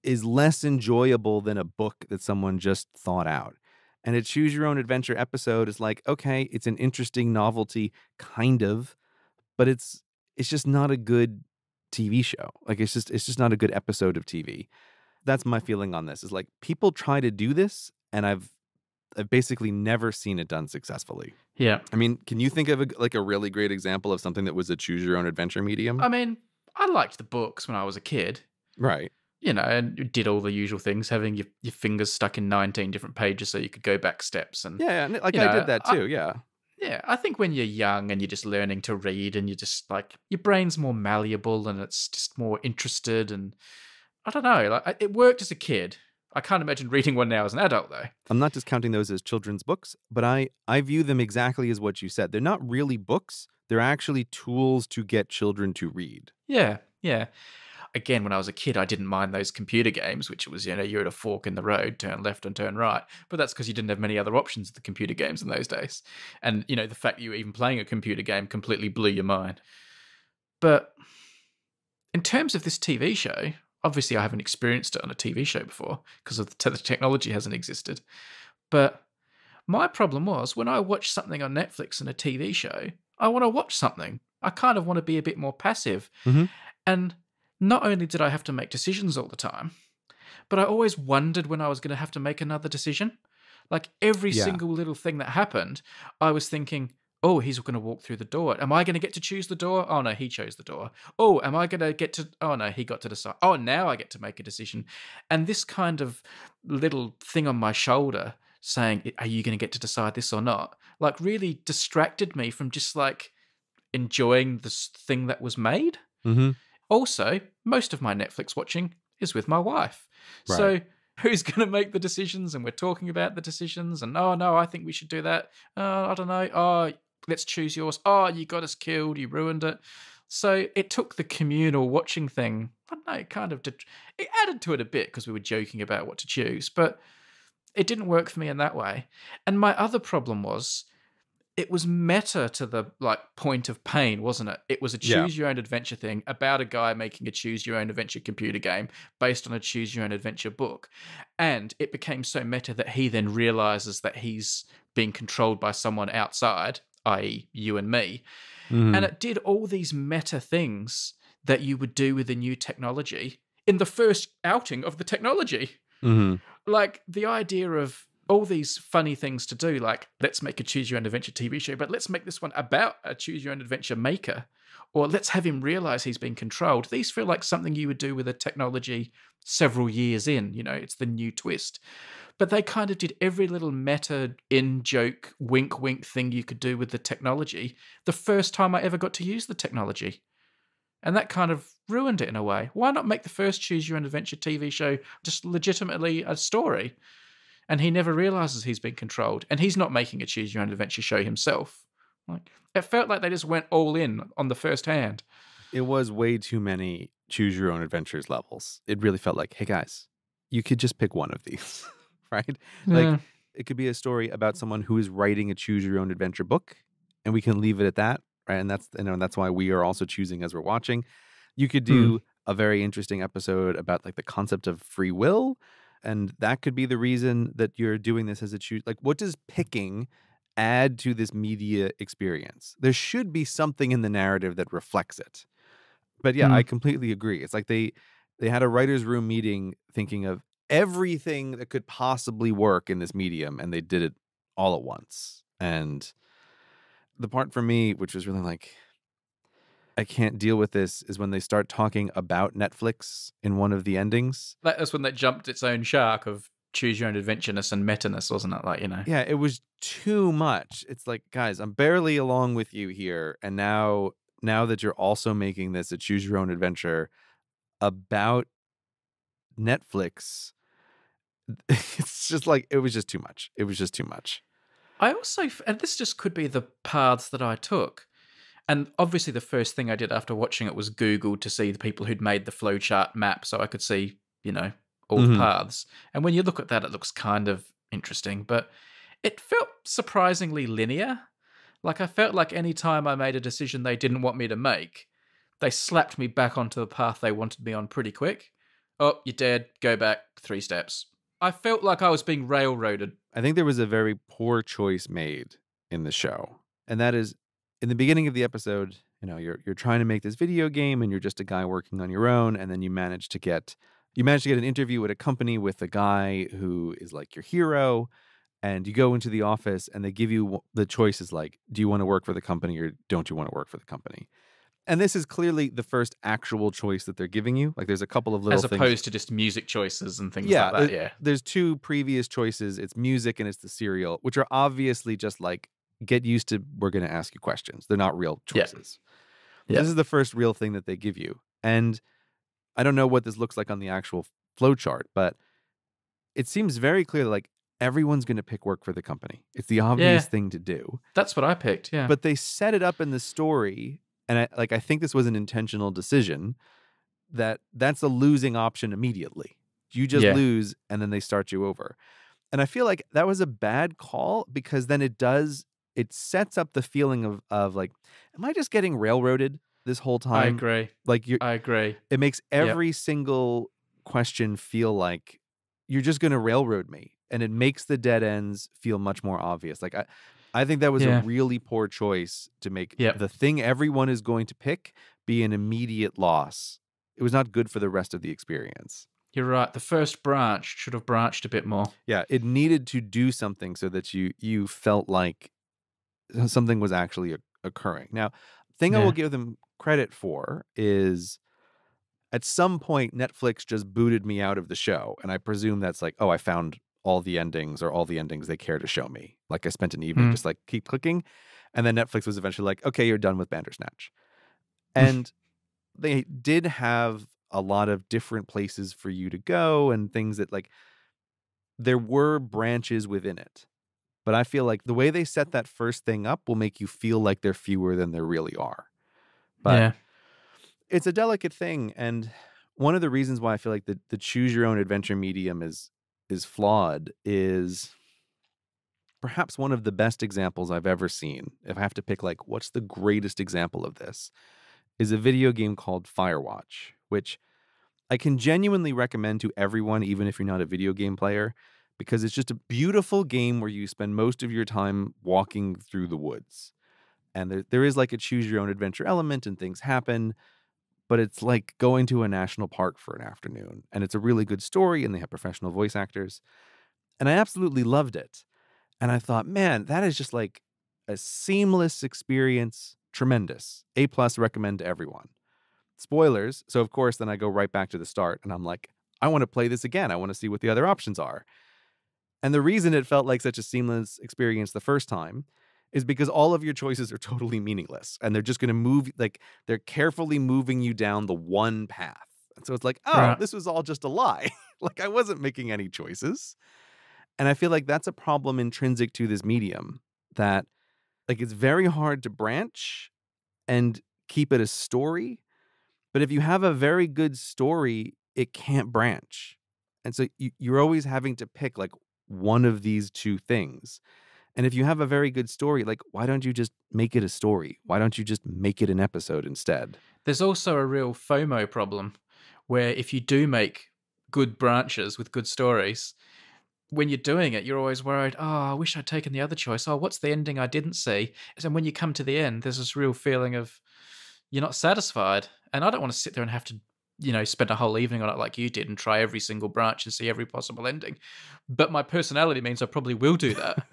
is less enjoyable than a book that someone just thought out. And a choose your own adventure episode is like, okay, it's an interesting novelty, kind of, but it's it's just not a good T V show. Like it's just it's just not a good episode of T V. That's my feeling on this. Is like people try to do this, and I've I've basically never seen it done successfully. Yeah. I mean, can you think of a, like a really great example of something that was a choose your own adventure medium? I mean, I liked the books when I was a kid. Right. You know, and did all the usual things, having your, your fingers stuck in nineteen different pages so you could go back steps. And yeah, like I know, did that too, I, yeah. Yeah, I think when you're young and you're just learning to read and you're just like, your brain's more malleable and it's just more interested and I don't know, like it worked as a kid. I can't imagine reading one now as an adult, though. I'm not discounting those as children's books, but I, I view them exactly as what you said. They're not really books. They're actually tools to get children to read. Yeah, yeah. Again, when I was a kid, I didn't mind those computer games, which was, you know, you're at a fork in the road, turn left and turn right. But that's because you didn't have many other options of the computer games in those days. And, you know, the fact that you were even playing a computer game completely blew your mind. But in terms of this T V show, obviously I haven't experienced it on a T V show before because of the, te the technology hasn't existed. But my problem was when I watch something on Netflix and a T V show, I want to watch something. I kind of want to be a bit more passive. Mm-hmm. And not only did I have to make decisions all the time, but I always wondered when I was going to have to make another decision. Like every yeah. single little thing that happened, I was thinking, oh, he's going to walk through the door. Am I going to get to choose the door? Oh, no, he chose the door. Oh, am I going to get to... Oh, no, he got to decide. Oh, now I get to make a decision. And this kind of little thing on my shoulder saying, are you going to get to decide this or not? Like really distracted me from just like enjoying this thing that was made. Mm-hmm. Also, most of my Netflix watching is with my wife. Right. So who's going to make the decisions? And we're talking about the decisions. And, oh, no, I think we should do that. Oh, I don't know. Oh, let's choose yours. Oh, you got us killed. You ruined it. So it took the communal watching thing. I don't know, it kind of did, it added to it a bit because we were joking about what to choose. But it didn't work for me in that way. And my other problem was, it was meta to the like point of pain, wasn't it? It was a choose yeah. your own adventure thing about a guy making a choose your own adventure computer game based on a choose your own adventure book. And it became so meta that he then realizes that he's being controlled by someone outside, that is you and me. Mm. And it did all these meta things that you would do with the new technology in the first outing of the technology. Mm. Like the idea of all these funny things to do, like let's make a choose your own adventure T V show, but let's make this one about a choose your own adventure maker, or let's have him realize he's being controlled. These feel like something you would do with a technology several years in, you know, it's the new twist. But they kind of did every little meta in joke, wink, wink thing you could do with the technology the first time I ever got to use the technology. And that kind of ruined it in a way. Why not make the first choose your own adventure T V show just legitimately a story? And he never realizes he's been controlled. And he's not making a choose your own adventure show himself. Like it felt like they just went all in on the first hand. It was way too many choose your own adventures levels. It really felt like, hey guys, you could just pick one of these, right? Yeah. Like it could be a story about someone who is writing a choose your own adventure book, and we can leave it at that, right? And that's you know, and that's why we are also choosing as we're watching. You could do mm. a very interesting episode about like the concept of free will. And that could be the reason that you're doing this as a choose. Like, what does picking add to this media experience? There should be something in the narrative that reflects it. But yeah, mm. I completely agree. It's like they they had a writer's room meeting thinking of everything that could possibly work in this medium, and they did it all at once. And the part for me, which was really like, I can't deal with this, is when they start talking about Netflix in one of the endings. That's when that jumped its own shark of choose your own adventureness and metaness, wasn't it? Like, you know. Yeah, it was too much. It's like, guys, I'm barely along with you here. And now, now that you're also making this a choose your own adventure about Netflix, it's just like, it was just too much. It was just too much. I also, and this just could be the paths that I took. And obviously the first thing I did after watching it was Google to see the people who'd made the flowchart map so I could see, you know, all mm-hmm. paths. And when you look at that, it looks kind of interesting, but it felt surprisingly linear. Like, I felt like any time I made a decision they didn't want me to make, they slapped me back onto the path they wanted me on pretty quick. Oh, you're dead. Go back three steps. I felt like I was being railroaded. I think there was a very poor choice made in the show. And that is, in the beginning of the episode, you know, you're you're trying to make this video game and you're just a guy working on your own. And then you manage to get you manage to get an interview at a company with a guy who is like your hero. And you go into the office and they give you the choices like, do you want to work for the company or don't you want to work for the company? And this is clearly the first actual choice that they're giving you. Like, there's a couple of little things. As opposed things. to just music choices and things yeah, like that, yeah. There's two previous choices. It's music and it's the cereal, which are obviously just like, get used to, we're going to ask you questions. They're not real choices. Yeah. Yeah. This is the first real thing that they give you. And I don't know what this looks like on the actual flowchart, but it seems very clear that, like, everyone's going to pick work for the company. It's the obvious yeah. thing to do. That's what I picked, yeah. But they set it up in the story... And I, like, I think this was an intentional decision that that's a losing option immediately. You just yeah. lose and then they start you over. And I feel like that was a bad call because then it does, it sets up the feeling of, of like, am I just getting railroaded this whole time? I agree. Like you're, I agree. It makes every yep. single question feel like you're just going to railroad me. And it makes the dead ends feel much more obvious. Like I... I think that was yeah. a really poor choice to make yep. the thing everyone is going to pick be an immediate loss. It was not good for the rest of the experience. You're right. The first branch should have branched a bit more. Yeah, it needed to do something so that you you felt like something was actually occurring. Now, thing yeah. I will give them credit for is at some point Netflix just booted me out of the show. And I presume that's like, oh, I found... all the endings or all the endings they care to show me. Like I spent an evening mm. just like keep clicking. And then Netflix was eventually like, okay, you're done with Bandersnatch. And they did have a lot of different places for you to go and things that like, there were branches within it. But I feel like the way they set that first thing up will make you feel like they're fewer than there really are. But yeah. it's a delicate thing. And one of the reasons why I feel like the, the choose your own adventure medium is is flawed is perhaps one of the best examples I've ever seen. If I have to pick like what's the greatest example of this is a video game called Firewatch, which I can genuinely recommend to everyone, even if you're not a video game player, because it's just a beautiful game where you spend most of your time walking through the woods. And there, there is like a choose your own adventure element and things happen. But it's like going to a national park for an afternoon. And it's a really good story, and they have professional voice actors. And I absolutely loved it. And I thought, man, that is just like a seamless experience. Tremendous. A plus, recommend to everyone. Spoilers. So, of course, then I go right back to the start. And I'm like, I want to play this again. I want to see what the other options are. And the reason it felt like such a seamless experience the first time is because all of your choices are totally meaningless. And they're just going to move, like, they're carefully moving you down the one path. And so it's like, oh, right. this was all just a lie. Like, I wasn't making any choices. And I feel like that's a problem intrinsic to this medium, that, like, it's very hard to branch and keep it a story. But if you have a very good story, it can't branch. And so you, you're always having to pick, like, one of these two things. And if you have a very good story, like, why don't you just make it a story? Why don't you just make it an episode instead? There's also a real FOMO problem where if you do make good branches with good stories, when you're doing it, you're always worried, oh, I wish I'd taken the other choice. Oh, what's the ending I didn't see? And when you come to the end, there's this real feeling of you're not satisfied. And I don't want to sit there and have to, you know, spend a whole evening on it like you did and try every single branch and see every possible ending. But my personality means I probably will do that.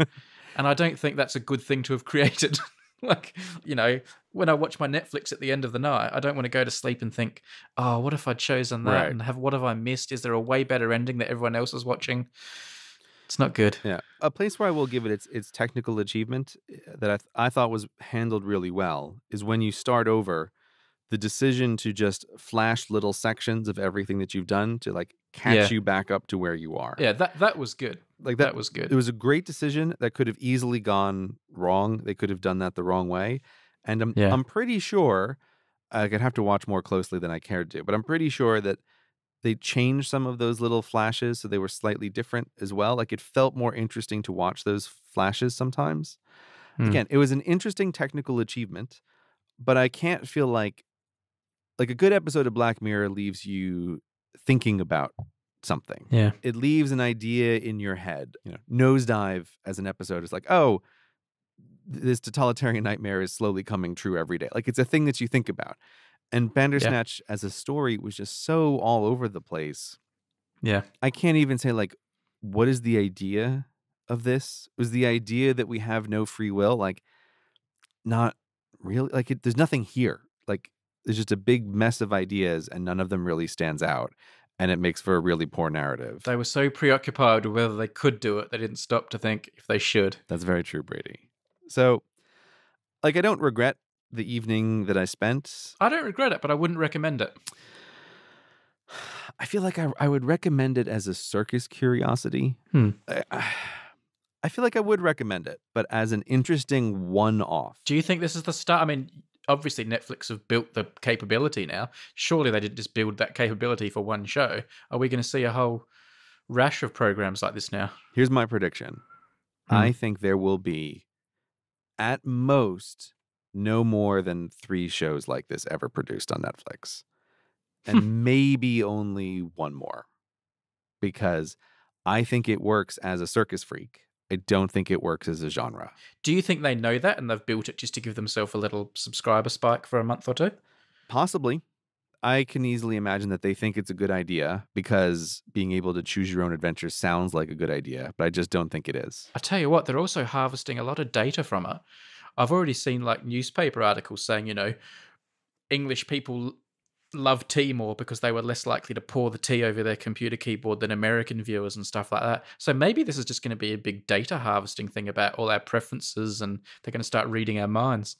And I don't think that's a good thing to have created. Like, you know, when I watch my Netflix at the end of the night, I don't want to go to sleep and think, oh, what if I'd chosen that? Right. And have what have I missed? Is there a way better ending that everyone else is watching? It's not good. Yeah. A place where I will give it its its technical achievement that I, th I thought was handled really well is when you start over, the decision to just flash little sections of everything that you've done to like catch yeah. you back up to where you are. Yeah, that, that was good. Like that, that was good. It was a great decision that could have easily gone wrong. They could have done that the wrong way. And I'm, yeah. I'm pretty sure, I'd have to watch more closely than I cared to, but I'm pretty sure that They changed some of those little flashes so they were slightly different as well. Like, it felt more interesting to watch those flashes sometimes. Mm. Again, it was an interesting technical achievement, but I can't feel like, like a good episode of Black Mirror leaves you thinking about something. Yeah. It leaves an idea in your head. You know, Nosedive as an episode is like, oh, this totalitarian nightmare is slowly coming true every day. Like, it's a thing that you think about. And Bandersnatch yeah. as a story was just so all over the place. Yeah. I can't even say, like, what is the idea of this? Was the idea that we have no free will? Like, not really. Like, it, there's nothing here. Like, there's just a big mess of ideas and none of them really stands out. And it makes for a really poor narrative. They were so preoccupied with whether they could do it, they didn't stop to think if they should. That's very true, Brady. So, like, I don't regret the evening that I spent. I don't regret it, but I wouldn't recommend it. I feel like I, I would recommend it as a circus curiosity. Hmm. I, I feel like I would recommend it, but as an interesting one-off. Do you think this is the start? I mean, obviously Netflix have built the capability now. Surely they didn't just build that capability for one show. Are we going to see a whole rash of programs like this now? Here's my prediction. Hmm. I think there will be, at most, no more than three shows like this ever produced on Netflix. And maybe only one more. Because I think it works as a circus freak. I don't think it works as a genre. Do you think they know that and they've built it just to give themselves a little subscriber spike for a month or two? Possibly. I can easily imagine that they think it's a good idea because being able to choose your own adventure sounds like a good idea, but I just don't think it is. I tell you what, they're also harvesting a lot of data from it. I've already seen, like, newspaper articles saying, you know, English people love tea more because they were less likely to pour the tea over their computer keyboard than American viewers and stuff like that. So maybe this is just going to be a big data harvesting thing about all our preferences, and they're going to start reading our minds.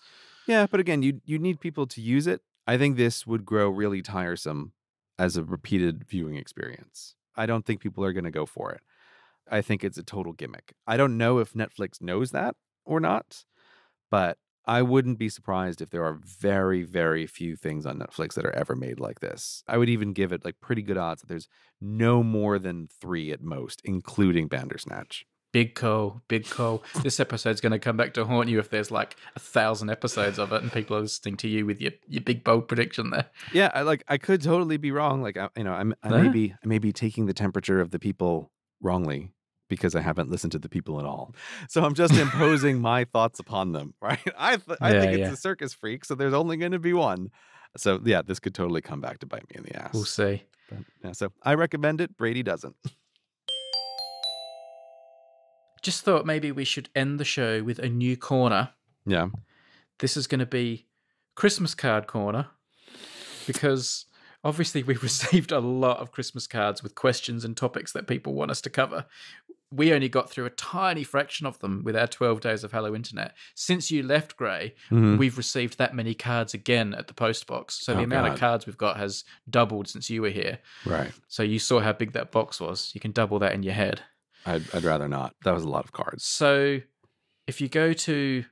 Yeah, but again, you you need people to use it. I think this would grow really tiresome as a repeated viewing experience. I don't think people are going to go for it. I think it's a total gimmick. I don't know if Netflix knows that or not, but I wouldn't be surprised if there are very, very few things on Netflix that are ever made like this. I would even give it, like, pretty good odds that there's no more than three at most, including Bandersnatch. Big call, big call. This episode's going to come back to haunt you if there's, like, a thousand episodes of it and people are listening to you with your, your big, bold prediction there. Yeah, I, like, I could totally be wrong. Like, I, you know, I'm, I, yeah. may be, I may be taking the temperature of the people wrongly, because I haven't listened to the people at all. So I'm just imposing my thoughts upon them, right? I th I yeah, think it's yeah. a circus freak, so there's only going to be one. So, yeah, this could totally come back to bite me in the ass. We'll see. But, yeah, so I recommend it. Brady doesn't. Just thought maybe we should end the show with a new corner. Yeah. This is going to be Christmas card corner, because obviously we've received a lot of Christmas cards with questions and topics that people want us to cover. We only got through a tiny fraction of them with our twelve days of Hello Internet. Since you left, Grey, mm-hmm. we've received that many cards again at the post box. So oh, the amount God. of cards we've got has doubled since you were here. Right. So you saw how big that box was. You can double that in your head. I'd, I'd rather not. That was a lot of cards. So if you go to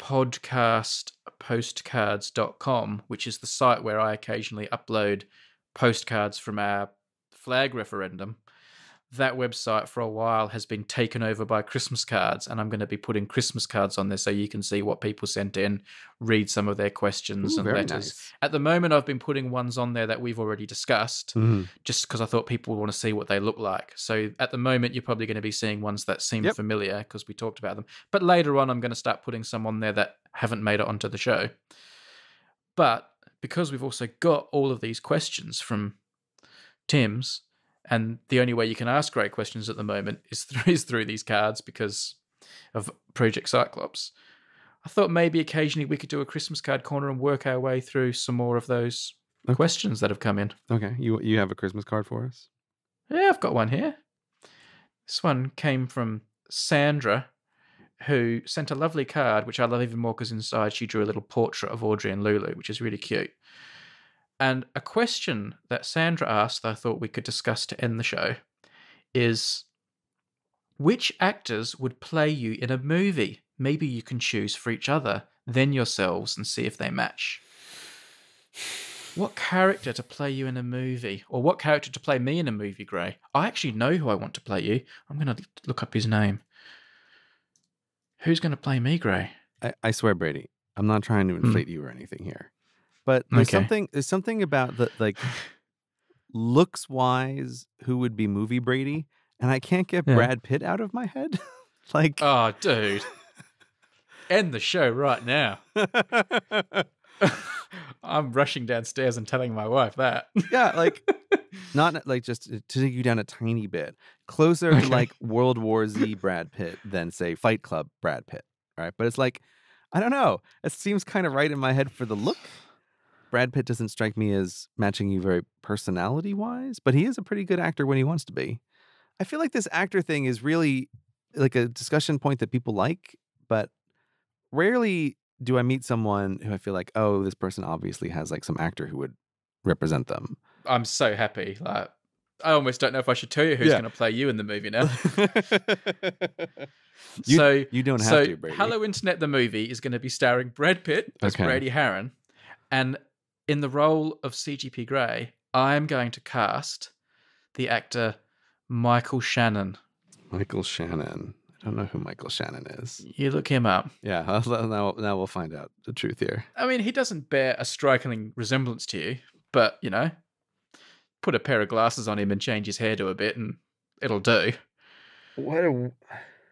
podcast postcards dot com, which is the site where I occasionally upload postcards from our flag referendum, that website for a while has been taken over by Christmas cards, and I'm going to be putting Christmas cards on there so you can see what people sent in, read some of their questions Ooh, and letters. Nice. At the moment, I've been putting ones on there that we've already discussed mm. just because I thought people would want to see what they look like. So at the moment, you're probably going to be seeing ones that seem yep. familiar because we talked about them. But later on, I'm going to start putting some on there that haven't made it onto the show. But because we've also got all of these questions from Tim's, and the only way you can ask great questions at the moment is through, is through these cards because of Project Cyclops, I thought maybe occasionally we could do a Christmas card corner and work our way through some more of those okay. questions that have come in. Okay. You, you have a Christmas card for us? Yeah, I've got one here. This one came from Sandra, who sent a lovely card, which I love even more because inside she drew a little portrait of Audrey and Lulu, which is really cute. And a question that Sandra asked that I thought we could discuss to end the show is, which actors would play you in a movie? Maybe you can choose for each other, then yourselves, and see if they match. what character to play you in a movie, or what character to play me in a movie, Grey? I actually know who I want to play you. I'm going to look up his name. Who's going to play me, Grey? I, I swear, Brady, I'm not trying to inflate mm. you or anything here. But there's okay. something there's something about the, like, looks-wise, who would be movie Brady, and I can't get yeah. Brad Pitt out of my head. Like, oh, dude. End the show right now. I'm rushing downstairs and telling my wife that. Yeah, like, not like just to take you down a tiny bit. Closer okay. to like World War Z Brad Pitt than, say, Fight Club Brad Pitt, right? But it's like, I don't know. It seems kind of right in my head for the look. Brad Pitt doesn't strike me as matching you very personality-wise, but he is a pretty good actor when he wants to be. I feel like this actor thing is really like a discussion point that people like, but rarely do I meet someone who I feel like, oh, this person obviously has like some actor who would represent them. I'm so happy. Like, I almost don't know if I should tell you who's yeah. going to play you in the movie now. you, so you don't have so to, Brady. Hello Internet, the movie, is going to be starring Brad Pitt as okay. Brady Haran. And in the role of C G P Grey, I'm going to cast the actor Michael Shannon. Michael Shannon. I don't know who Michael Shannon is. You look him up. Yeah, now, now we'll find out the truth here. I mean, he doesn't bear a striking resemblance to you, but, you know, put a pair of glasses on him and change his hairdo a bit and it'll do. What a...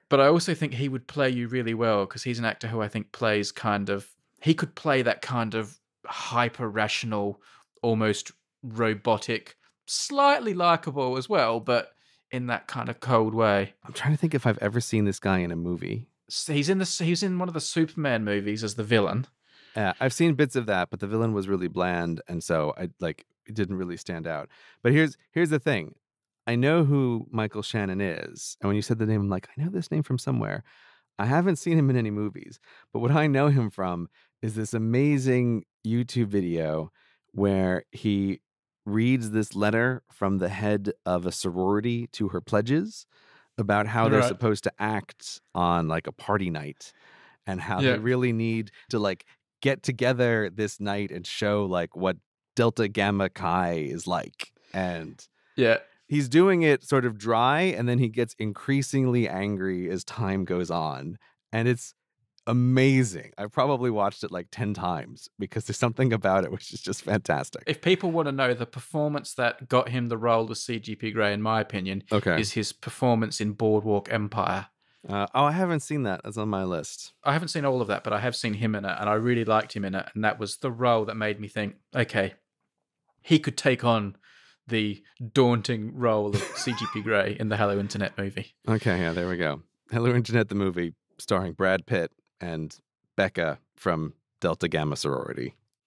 But I also think he would play you really well because he's an actor who I think plays kind of... He could play that kind of hyper-rational, almost robotic, slightly likable as well, but... in that kind of cold way. I'm trying to think if I've ever seen this guy in a movie. So he's in the he's in one of the Superman movies as the villain. Yeah, I've seen bits of that, but the villain was really bland, and so I like it didn't really stand out. But here's here's the thing: I know who Michael Shannon is, and when you said the name, I'm like, I know this name from somewhere. I haven't seen him in any movies, but what I know him from is this amazing YouTube video where he reads this letter from the head of a sorority to her pledges about how they're right. supposed to act on like a party night and how yeah. they really need to like get together this night and show like what Delta Gamma Chi is like. And yeah, he's doing it sort of dry, and then he gets increasingly angry as time goes on. And it's amazing. I've probably watched it like ten times because there's something about it which is just fantastic. If people want to know, the performance that got him the role with C G P Grey, in my opinion, okay. is his performance in Boardwalk Empire. Uh, oh, I haven't seen that. That's on my list. I haven't seen all of that, but I have seen him in it, and I really liked him in it, and that was the role that made me think, okay, he could take on the daunting role of C G P Grey in the Hello Internet movie. Okay, yeah, there we go. Hello Internet, the movie, starring Brad Pitt and Becca from Delta Gamma Sorority.